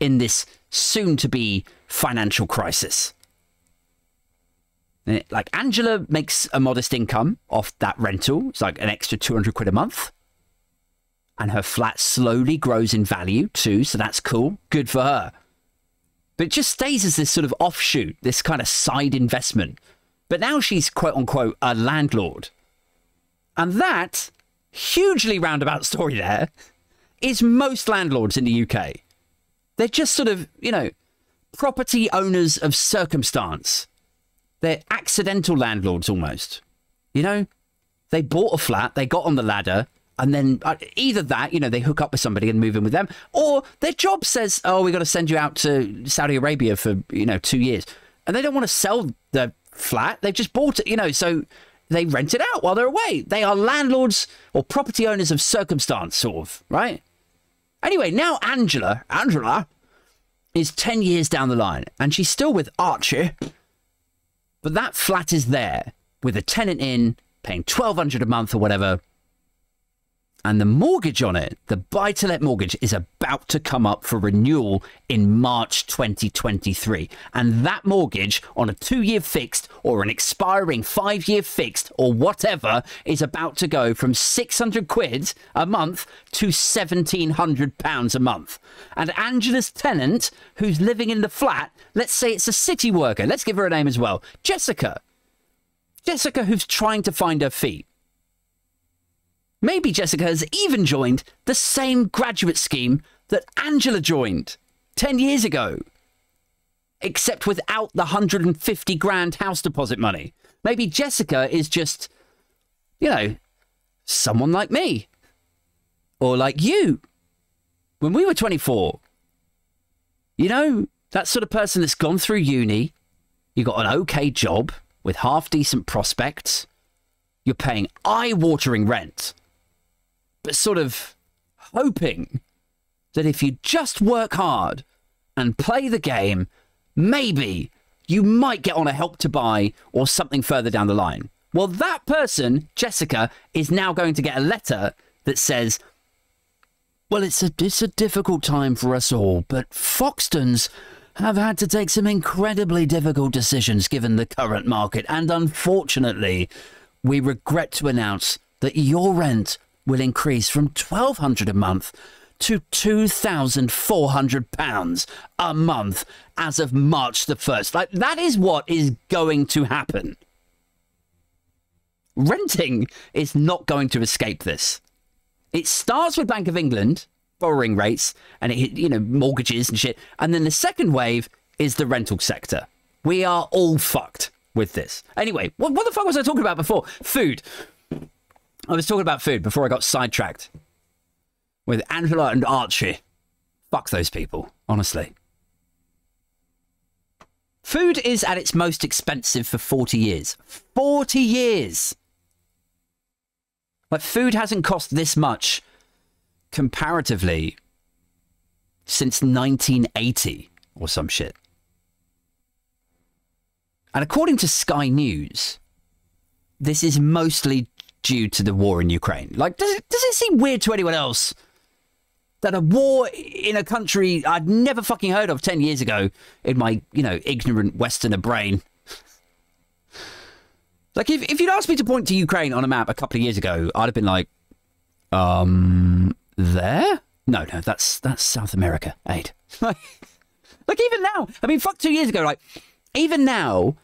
In this soon-to-be financial crisis. Like, Angela makes a modest income off that rental. It's like an extra two hundred quid a month. And her flat slowly grows in value too, so that's cool. Good for her. But it just stays as this sort of offshoot, this kind of side investment. But now she's, quote-unquote, a landlord. And that, hugely roundabout story there, is most landlords in the U K. They're just sort of, you know, property owners of circumstance. They're accidental landlords almost. You know, they bought a flat, they got on the ladder, and then either that, you know, they hook up with somebody and move in with them, or their job says, oh, we've got to send you out to Saudi Arabia for, you know, two years. And they don't want to sell the flat. They've just bought it, you know, so they rent it out while they're away. They are landlords or property owners of circumstance, sort of, right? Anyway, now Angela, Angela is ten years down the line and she's still with Archie. But that flat is there with a tenant in paying twelve hundred a month or whatever. And the mortgage on it, the buy-to-let mortgage, is about to come up for renewal in March twenty twenty-three. And that mortgage on a two-year fixed or an expiring five-year fixed or whatever is about to go from six hundred quid a month to seventeen hundred pounds a month. And Angela's tenant, who's living in the flat, let's say it's a city worker. Let's give her a name as well. Jessica. Jessica, who's trying to find her feet. Maybe Jessica has even joined the same graduate scheme that Angela joined ten years ago, except without the one hundred fifty grand house deposit money. Maybe Jessica is just, you know, someone like me or like you when we were twenty-four. You know, that sort of person that's gone through uni, you got an okay job with half decent prospects. You're paying eye-watering rent. But sort of hoping that if you just work hard and play the game, maybe you might get on a help to buy or something further down the line. Well, that person, Jessica, is now going to get a letter that says, well, it's a, it's a difficult time for us all, but Foxton's have had to take some incredibly difficult decisions given the current market. And unfortunately, we regret to announce that your rent will increase from twelve hundred pounds a month to two thousand four hundred pounds a month as of March the first. Like, that is what is going to happen. Renting is not going to escape this. It starts with Bank of England, borrowing rates, and, it, you know, mortgages and shit. And then the second wave is the rental sector. We are all fucked with this. Anyway, what, what the fuck was I talking about before? Food. I was talking about food before I got sidetracked with Angela and Archie. Fuck those people, honestly. Food is at its most expensive for forty years. forty years! But food hasn't cost this much comparatively since nineteen eighty or some shit. And according to Sky News, this is mostly due to the war in Ukraine. Like, does it, does it seem weird to anyone else that a war in a country I'd never fucking heard of ten years ago in my, you know, ignorant Westerner brain? Like, if, if you'd asked me to point to Ukraine on a map a couple of years ago, I'd have been like, um, there? No, no, that's, that's South America, Aid. Like, like, even now, I mean, fuck two years ago, like... Even now,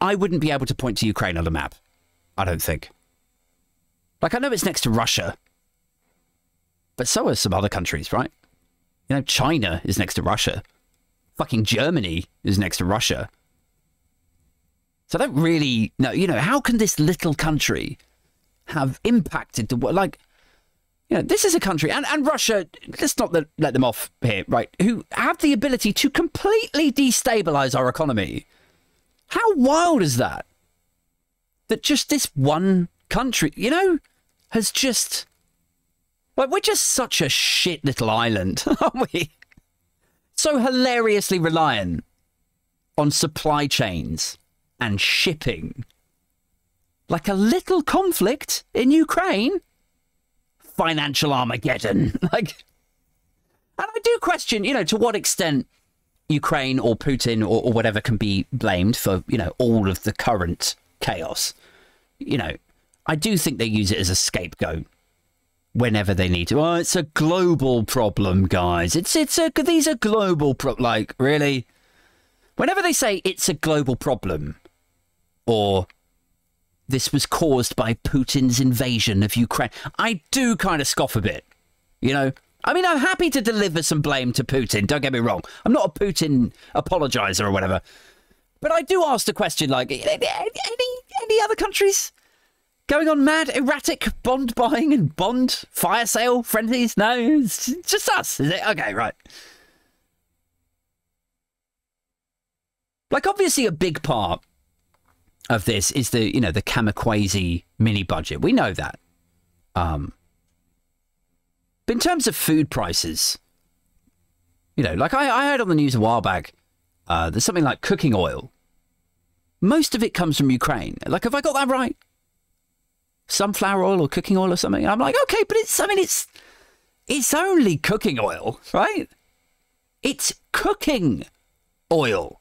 I wouldn't be able to point to Ukraine on a map, I don't think. Like, I know it's next to Russia, but so are some other countries, right? You know, China is next to Russia. fucking Germany is next to Russia. So I don't really know, you know, how can this little country have impacted the world? Like, you know, this is a country, and, and Russia, let's not let them off here, right, who have the ability to completely destabilise our economy. How wild is that? That just this one country, you know, has just... Like, we're just such a shit little island, aren't we? So hilariously reliant on supply chains and shipping. Like a little conflict in Ukraine, financial Armageddon. Like, and I do question, you know, to what extent Ukraine or Putin or, or whatever can be blamed for, you know, all of the current chaos. You know, I do think they use it as a scapegoat whenever they need to. Oh, it's a global problem, guys. It's it's a these are global pro like really. Whenever they say it's a global problem, or this was caused by Putin's invasion of Ukraine, I do kind of scoff a bit. You know, I mean, I'm happy to deliver some blame to Putin. Don't get me wrong. I'm not a Putin apologizer or whatever, but I do ask the question: like, any any other countries going on mad, erratic bond buying and bond fire sale frenzies? No, it's just us, is it? Okay, right. Like, obviously, a big part of this is the, you know, the kamikaze mini budget. We know that. Um, but in terms of food prices, you know, like I, I heard on the news a while back, uh, there's something like cooking oil. Most of it comes from Ukraine. Like, have I got that right? Sunflower oil or cooking oil or something. I'm like, okay, but it's, I mean, it's, it's only cooking oil, right? It's cooking oil.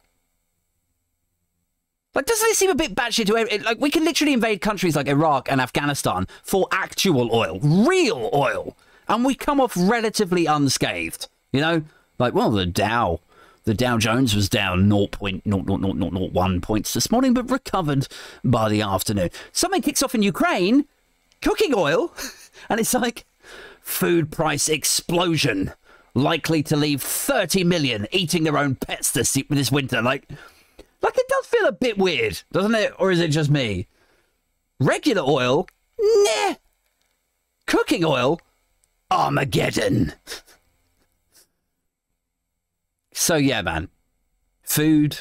Like, doesn't it seem a bit batshit to, like, we can literally invade countries like Iraq and Afghanistan for actual oil, real oil, and we come off relatively unscathed, you know? Like, well, the Dow, the Dow Jones was down zero point zero zero zero zero one points this morning, but recovered by the afternoon. Something kicks off in Ukraine, cooking oil, and it's like, food price explosion, likely to leave thirty million eating their own pets this, this winter. Like, like, it does feel a bit weird, doesn't it? Or is it just me? Regular oil? Nah. Cooking oil? Armageddon. So yeah, man, food,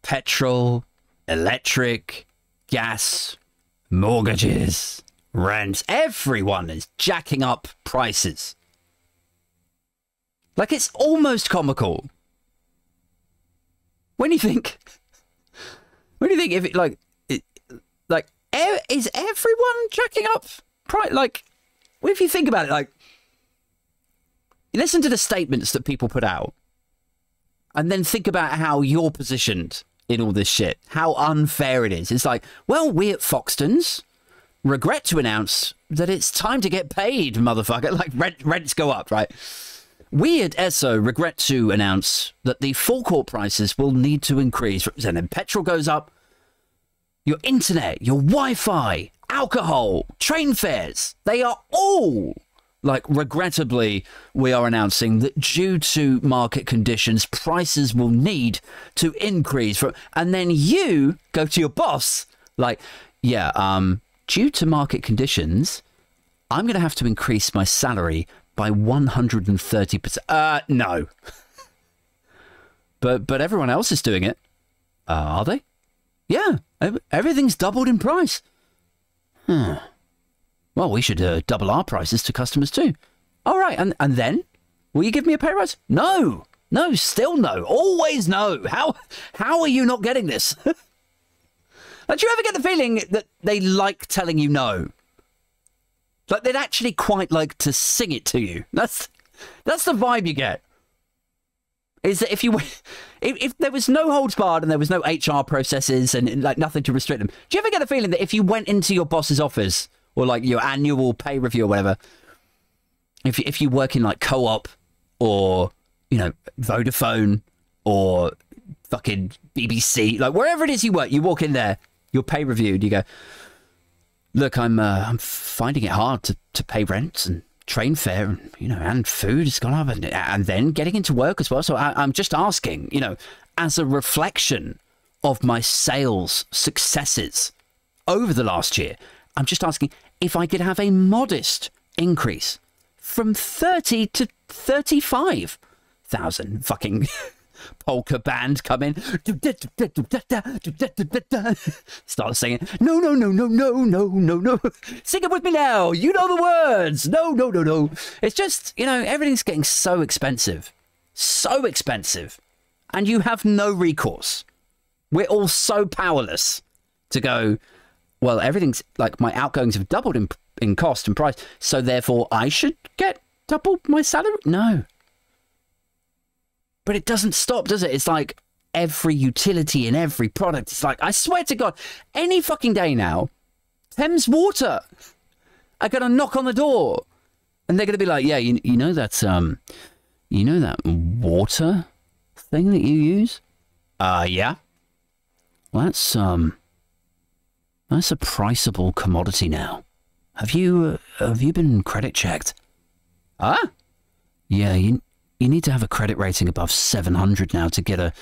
petrol, electric, gas, mortgages, rents, everyone is jacking up prices. Like, it's almost comical. When you think, when you think if it, like, it, like, er, is everyone jacking up price? Like, if you think about it, like, listen to the statements that people put out. And then think about how you're positioned in all this shit, how unfair it is. It's like, well, we at Foxton's regret to announce that it's time to get paid, motherfucker. Like, rent, rents go up, right? We at Esso regret to announce that the forecourt prices will need to increase. And then petrol goes up, your internet, your Wi-Fi, alcohol, train fares, they are all... Like, regrettably, we are announcing that due to market conditions, prices will need to increase. From, and then you go to your boss, like, yeah, um, due to market conditions, I'm going to have to increase my salary by one hundred thirty percent. Uh, no. but, but everyone else is doing it. Uh, are they? Yeah, everything's doubled in price. Hmm. Well, we should uh, double our prices to customers too. All right, and, and then? Will you give me a pay rise? No, no, still no, always no. How, how are you not getting this? Like, do you ever get the feeling that they like telling you no? Like, they'd actually quite like to sing it to you. That's, that's the vibe you get. Is that if you, if, if there was no holds barred and there was no H R processes and, like, nothing to restrict them, do you ever get the feeling that if you went into your boss's office, or like your annual pay review or whatever, if you, if you work in like Co-op or, you know, Vodafone or fucking B B C, like wherever it is you work, you walk in there, your pay review, and you go, look, I'm uh, I'm finding it hard to, to pay rent and train fare and, you know, and food has gone up, and, and then getting into work as well. So I, I'm just asking, you know, as a reflection of my sales successes over the last year, I'm just asking if I could have a modest increase from thirty to thirty-five thousand. Fucking polka band come in, start singing. No, no, no, no, no, no, no, no. Sing it with me now. You know the words. No, no, no, no. It's just, you know, everything's getting so expensive, so expensive, and you have no recourse. We're all so powerless to go, well, everything's like my outgoings have doubled in in cost and price, so therefore I should get double my salary. No. But it doesn't stop, does it? It's like every utility and every product. It's like, I swear to God, any fucking day now, Thames Water are going to knock on the door and they're going to be like, yeah, you, you know that, um, you know that water thing that you use? Uh, yeah. Well, that's, um, that's a priceable commodity now. Have you, uh, have you been credit checked? Huh? Yeah, you... You need to have a credit rating above seven hundred now to get a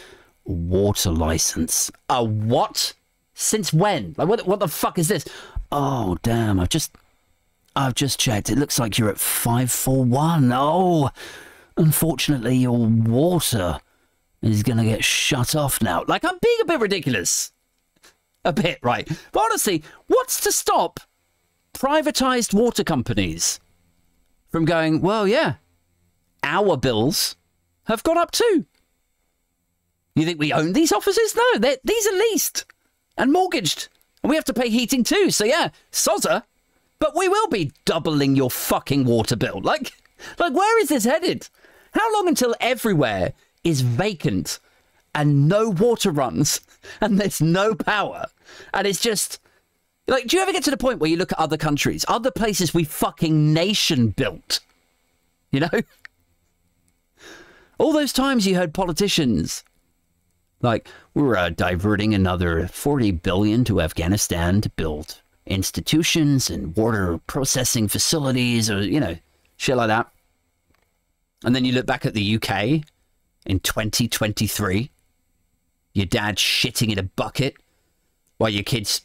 water license. A what? Since when? Like, what, what the fuck is this? Oh, damn. I've just, I've just checked. It looks like you're at five four one. Oh, unfortunately, your water is going to get shut off now. Like, I'm being a bit ridiculous. A bit, right? But honestly, what's to stop privatized water companies from going, well, yeah, our bills have gone up too. You think we own these offices? No, these are leased and mortgaged. And we have to pay heating too. So yeah, sozza. But we will be doubling your fucking water bill. Like, like, where is this headed? How long until everywhere is vacant and no water runs and there's no power? And it's just... Like, do you ever get to the point where you look at other countries, other places we fucking nation built? You know? All those times you heard politicians like, we're uh, diverting another forty billion dollars to Afghanistan to build institutions and water processing facilities, or, you know, shit like that. And then you look back at the U K in twenty twenty-three, your dad shitting in a bucket while your kids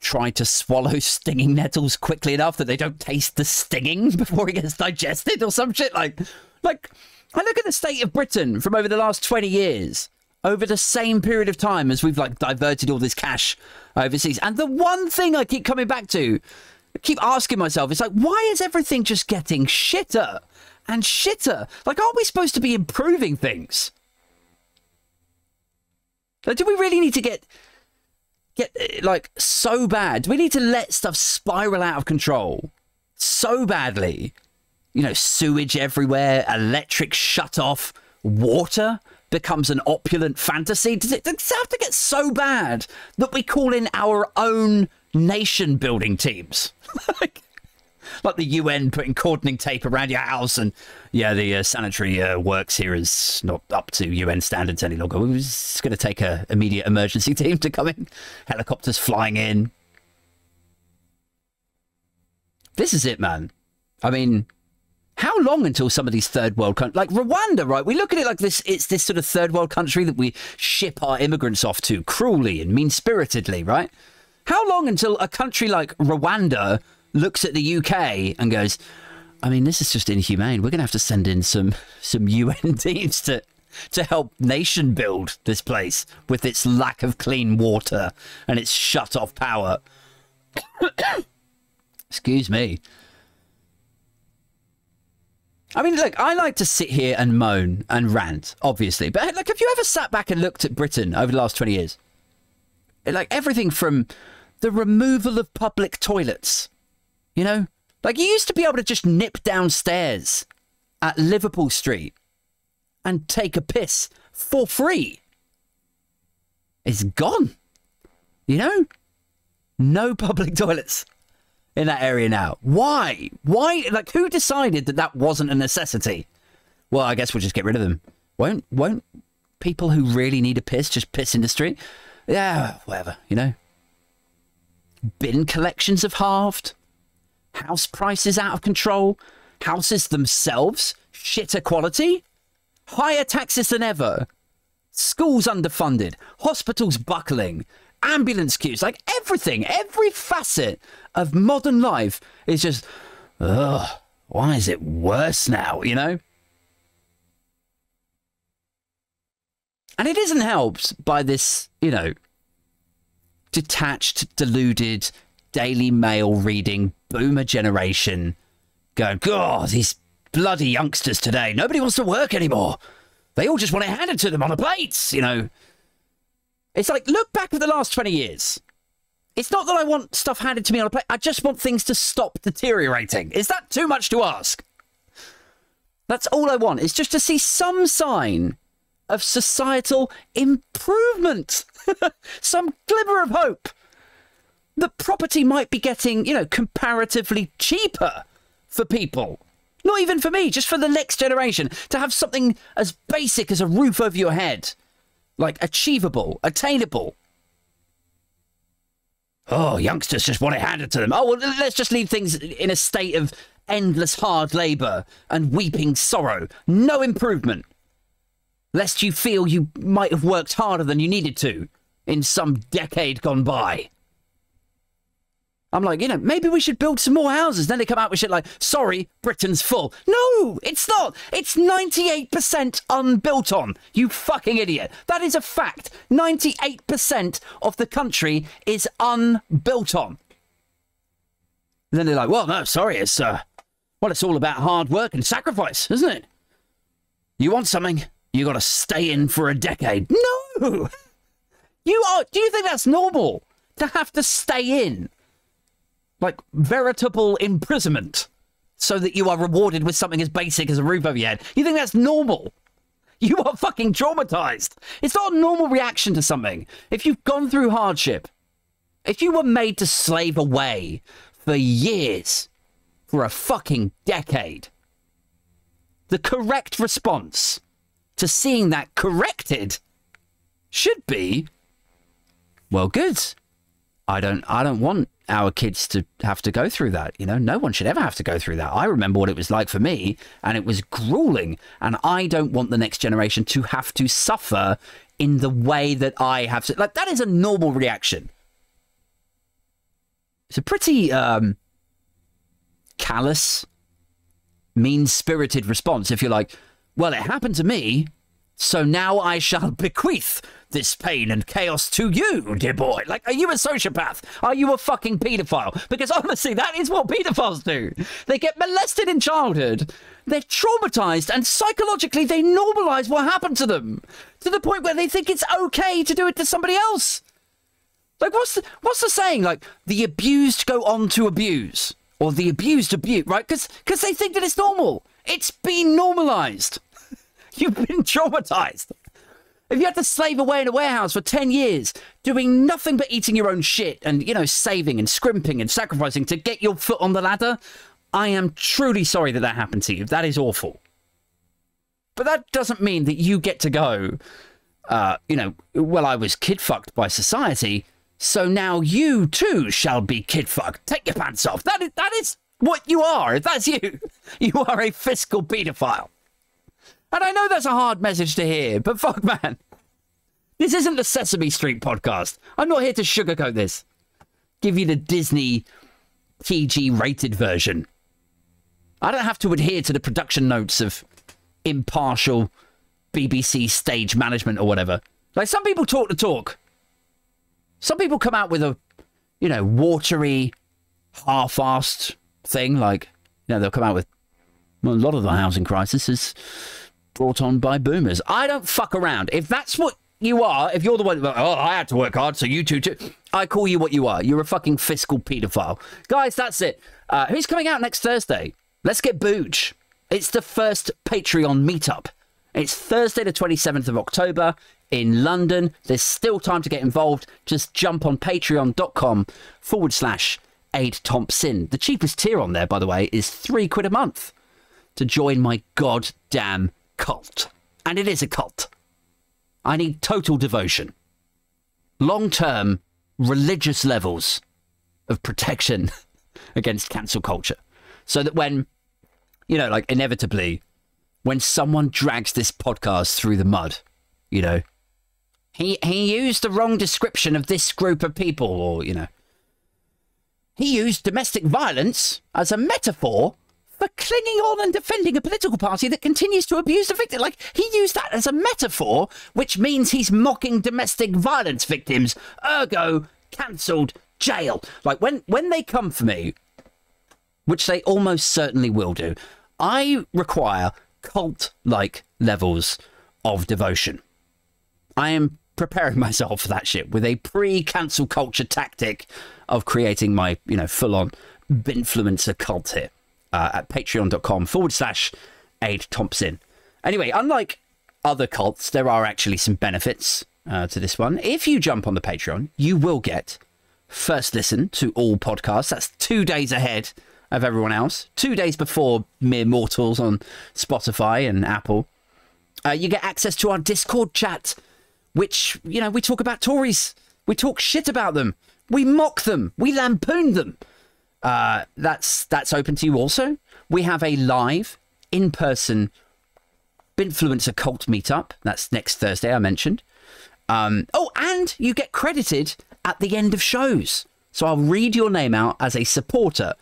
try to swallow stinging nettles quickly enough that they don't taste the stinging before it gets digested or some shit like, like... I look at the state of Britain from over the last twenty years, over the same period of time as we've like diverted all this cash overseas. And the one thing I keep coming back to, I keep asking myself, it's like, why is everything just getting shitter and shitter? Like, aren't we supposed to be improving things? Like, do we really need to get, get like so bad? Do we need to let stuff spiral out of control so badly? You know, sewage everywhere, electric shut off, water becomes an opulent fantasy. Does it, does it have to get so bad that we call in our own nation building teams? like, like the U N putting cordoning tape around your house and, yeah, the uh, sanitary uh, works here is not up to U N standards any longer. It's going to take an immediate emergency team to come in, helicopters flying in. This is it, man. I mean... How long until some of these third world countries, like Rwanda, right? We look at it like this, it's this sort of third world country that we ship our immigrants off to cruelly and mean-spiritedly, right? How long until a country like Rwanda looks at the U K and goes, I mean, this is just inhumane. We're going to have to send in some, some U N teams to, to help nation build this place with its lack of clean water and its shut-off power. Excuse me. I mean, look, I like to sit here and moan and rant, obviously. But, like, have you ever sat back and looked at Britain over the last twenty years? Like, everything from the removal of public toilets, you know? Like, you used to be able to just nip downstairs at Liverpool Street and take a piss for free. It's gone, you know? No public toilets in that area now. Why? Why? Like, who decided that that wasn't a necessity? Well, I guess we'll just get rid of them. Won't, won't people who really need a piss just piss in the street? Yeah, whatever, you know. Bin collections have halved. House prices out of control. houses themselves shitter quality, higher taxes than ever, schools underfunded, hospitals buckling, ambulance queues, like everything, every facet of modern life is just, ugh, why is it worse now, you know? And it isn't helped by this, you know, detached, deluded, Daily Mail reading boomer generation going, God, these bloody youngsters today, nobody wants to work anymore. They all just want it handed to them on a plate, you know. It's like, look back at the last twenty years. It's not that I want stuff handed to me on a plate. I just want things to stop deteriorating. Is that too much to ask? That's all I want, is just to see some sign of societal improvement, some glimmer of hope that property might be getting, you know, comparatively cheaper for people. Not even for me, just for the next generation, to have something as basic as a roof over your head, like achievable, attainable. Oh, youngsters just want it handed to them. Oh, well, let's just leave things in a state of endless hard labour and weeping sorrow. No improvement. Lest you feel you might have worked harder than you needed to in some decade gone by. I'm like, you know, maybe we should build some more houses. Then they come out with shit like, sorry, Britain's full. No, it's not. It's ninety-eight percent unbuilt on, you fucking idiot. That is a fact. ninety-eight percent of the country is unbuilt on. And then they're like, well, no, sorry. It's, uh, well, it's all about hard work and sacrifice, isn't it? You want something, you got to stay in for a decade. No, you are. Do you think that's normal to have to stay in? Like veritable imprisonment so that you are rewarded with something as basic as a roof over your head. You think that's normal? You are fucking traumatized. It's not a normal reaction to something. If you've gone through hardship, if you were made to slave away for years, for a fucking decade, the correct response to seeing that corrected should be, well, good. I don't, I don't want our kids to have to go through that. You know, no one should ever have to go through that. I remember what it was like for me, and it was grueling, and I don't want the next generation to have to suffer in the way that I have. Like, that is a normal reaction. It's a pretty um, callous, mean-spirited response if you're like, well, it happened to me, so now I shall bequeath this pain and chaos to you, dear boy. Like, are you a sociopath? Are you a fucking paedophile? Because honestly, that is what paedophiles do. They get molested in childhood. They're traumatized, and psychologically they normalize what happened to them to the point where they think it's okay to do it to somebody else. Like, what's the, what's the saying? Like, the abused go on to abuse, or the abused abuse, right? Because because they think that it's normal. It's been normalized. You've been traumatized. If you had to slave away in a warehouse for ten years, doing nothing but eating your own shit and, you know, saving and scrimping and sacrificing to get your foot on the ladder, I am truly sorry that that happened to you. That is awful. But that doesn't mean that you get to go, uh, you know, well, I was kid-fucked by society, so now you too shall be kid-fucked. Take your pants off. That is, that is what you are. If that's you, you are a fiscal paedophile. And I know that's a hard message to hear, but fuck, man. This isn't the Sesame Street podcast. I'm not here to sugarcoat this. Give you the Disney P G rated version. I don't have to adhere to the production notes of impartial B B C stage management or whatever. Like, some people talk the talk. Some people come out with a, you know, watery, half-assed thing. Like, you know, they'll come out with, well, a lot of the housing crisis is brought on by boomers. I don't fuck around. If that's what you are, if you're the one, oh, I had to work hard, so you two too, I call you what you are. You're a fucking fiscal paedophile. Guys, that's it. Uh, who's coming out next Thursday? Let's get booge. It's the first Patreon meetup. It's Thursday the twenty-seventh of October in London. There's still time to get involved. Just jump on patreon.com forward slash Aid Thompsin. The cheapest tier on there, by the way, is three quid a month to join my goddamn cult. And it is a cult. I need total devotion, long-term religious levels of protection against cancel culture, so that when you know, like inevitably, when someone drags this podcast through the mud, you know, he he used the wrong description of this group of people, or, you know, he used domestic violence as a metaphor for clinging on and defending a political party that continues to abuse the victim. Like, he used that as a metaphor, which means he's mocking domestic violence victims. Ergo, cancelled, jail. Like, when, when they come for me, which they almost certainly will do, I require cult-like levels of devotion. I am preparing myself for that shit with a pre-cancel culture tactic of creating my, you know, full-on binfluencer cult here. Uh, at patreon.com forward slash Aid Thompsin. Anyway, unlike other cults, there are actually some benefits uh, to this one. If you jump on the Patreon, you will get first listen to all podcasts. That's two days ahead of everyone else. Two days before mere mortals on Spotify and Apple. Uh, you get access to our Discord chat, which, you know, we talk about Tories. We talk shit about them. We mock them. We lampoon them. Uh, that's that's open to you also. We have a live, in-person Binfluencer cult meetup. That's next Thursday, I mentioned. Um, oh, and you get credited at the end of shows. So I'll read your name out as a supporter,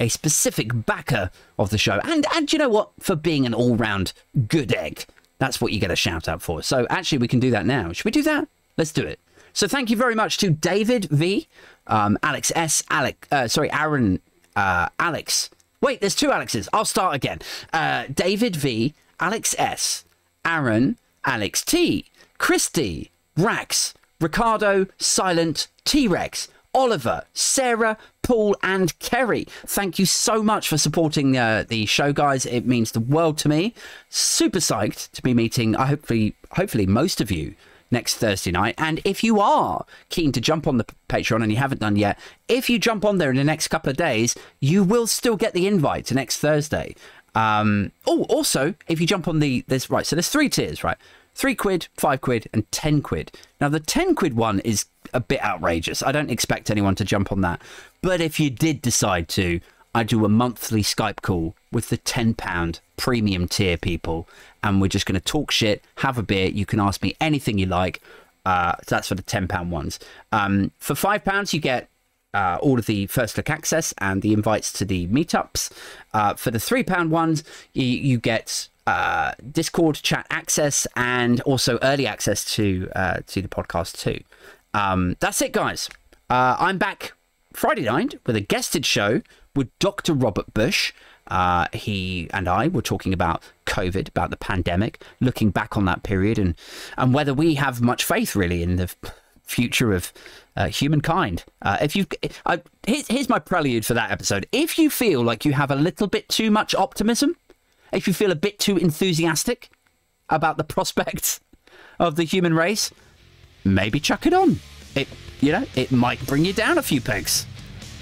a specific backer of the show. And, and you know what? For being an all-round good egg. That's what you get a shout-out for. So actually, we can do that now. Should we do that? Let's do it. So thank you very much to David V, um, Alex S, Alec, uh, sorry, Aaron, uh, Alex. Wait, there's two Alexes. I'll start again. Uh, David V, Alex S, Aaron, Alex T, Christy, Rax, Ricardo, Silent, T-Rex, Oliver, Sarah, Paul, and Kerry. Thank you so much for supporting uh, the show, guys. It means the world to me. Super psyched to be meeting, I hopefully, hopefully most of you next Thursday night. And if you are keen to jump on the Patreon and you haven't done yet, if you jump on there in the next couple of days, you will still get the invite to next Thursday. Um, oh, also, if you jump on the, there's, right, so there's three tiers, right? Three quid, five quid, and ten quid. Now, the ten quid one is a bit outrageous. I don't expect anyone to jump on that. But if you did decide to, I do a monthly Skype call with the ten pound premium tier people, and we're just going to talk shit, have a beer. You can ask me anything you like. Uh, so that's for the ten pound ones. Um, for five pounds, you get uh, all of the first look access and the invites to the meetups. Uh, for the three pound ones, you, you get uh, Discord chat access and also early access to, uh, to the podcast too. Um, that's it, guys. Uh, I'm back Friday night with a guested show with Doctor Robert Bush. Uh, he and I were talking about COVID, about the pandemic, looking back on that period, and and whether we have much faith really in the future of uh, humankind. Uh, if you, I, here's, here's my prelude for that episode. If you feel like you have a little bit too much optimism, if you feel a bit too enthusiastic about the prospects of the human race, maybe chuck it on. It, you know, it might bring you down a few pegs.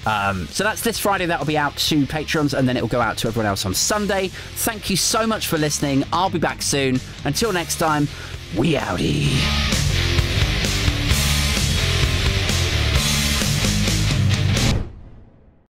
Um, so that's this Friday. That'll be out to Patrons, and then it'll go out to everyone else on Sunday. Thank you so much for listening. I'll be back soon. Until next time, we outie.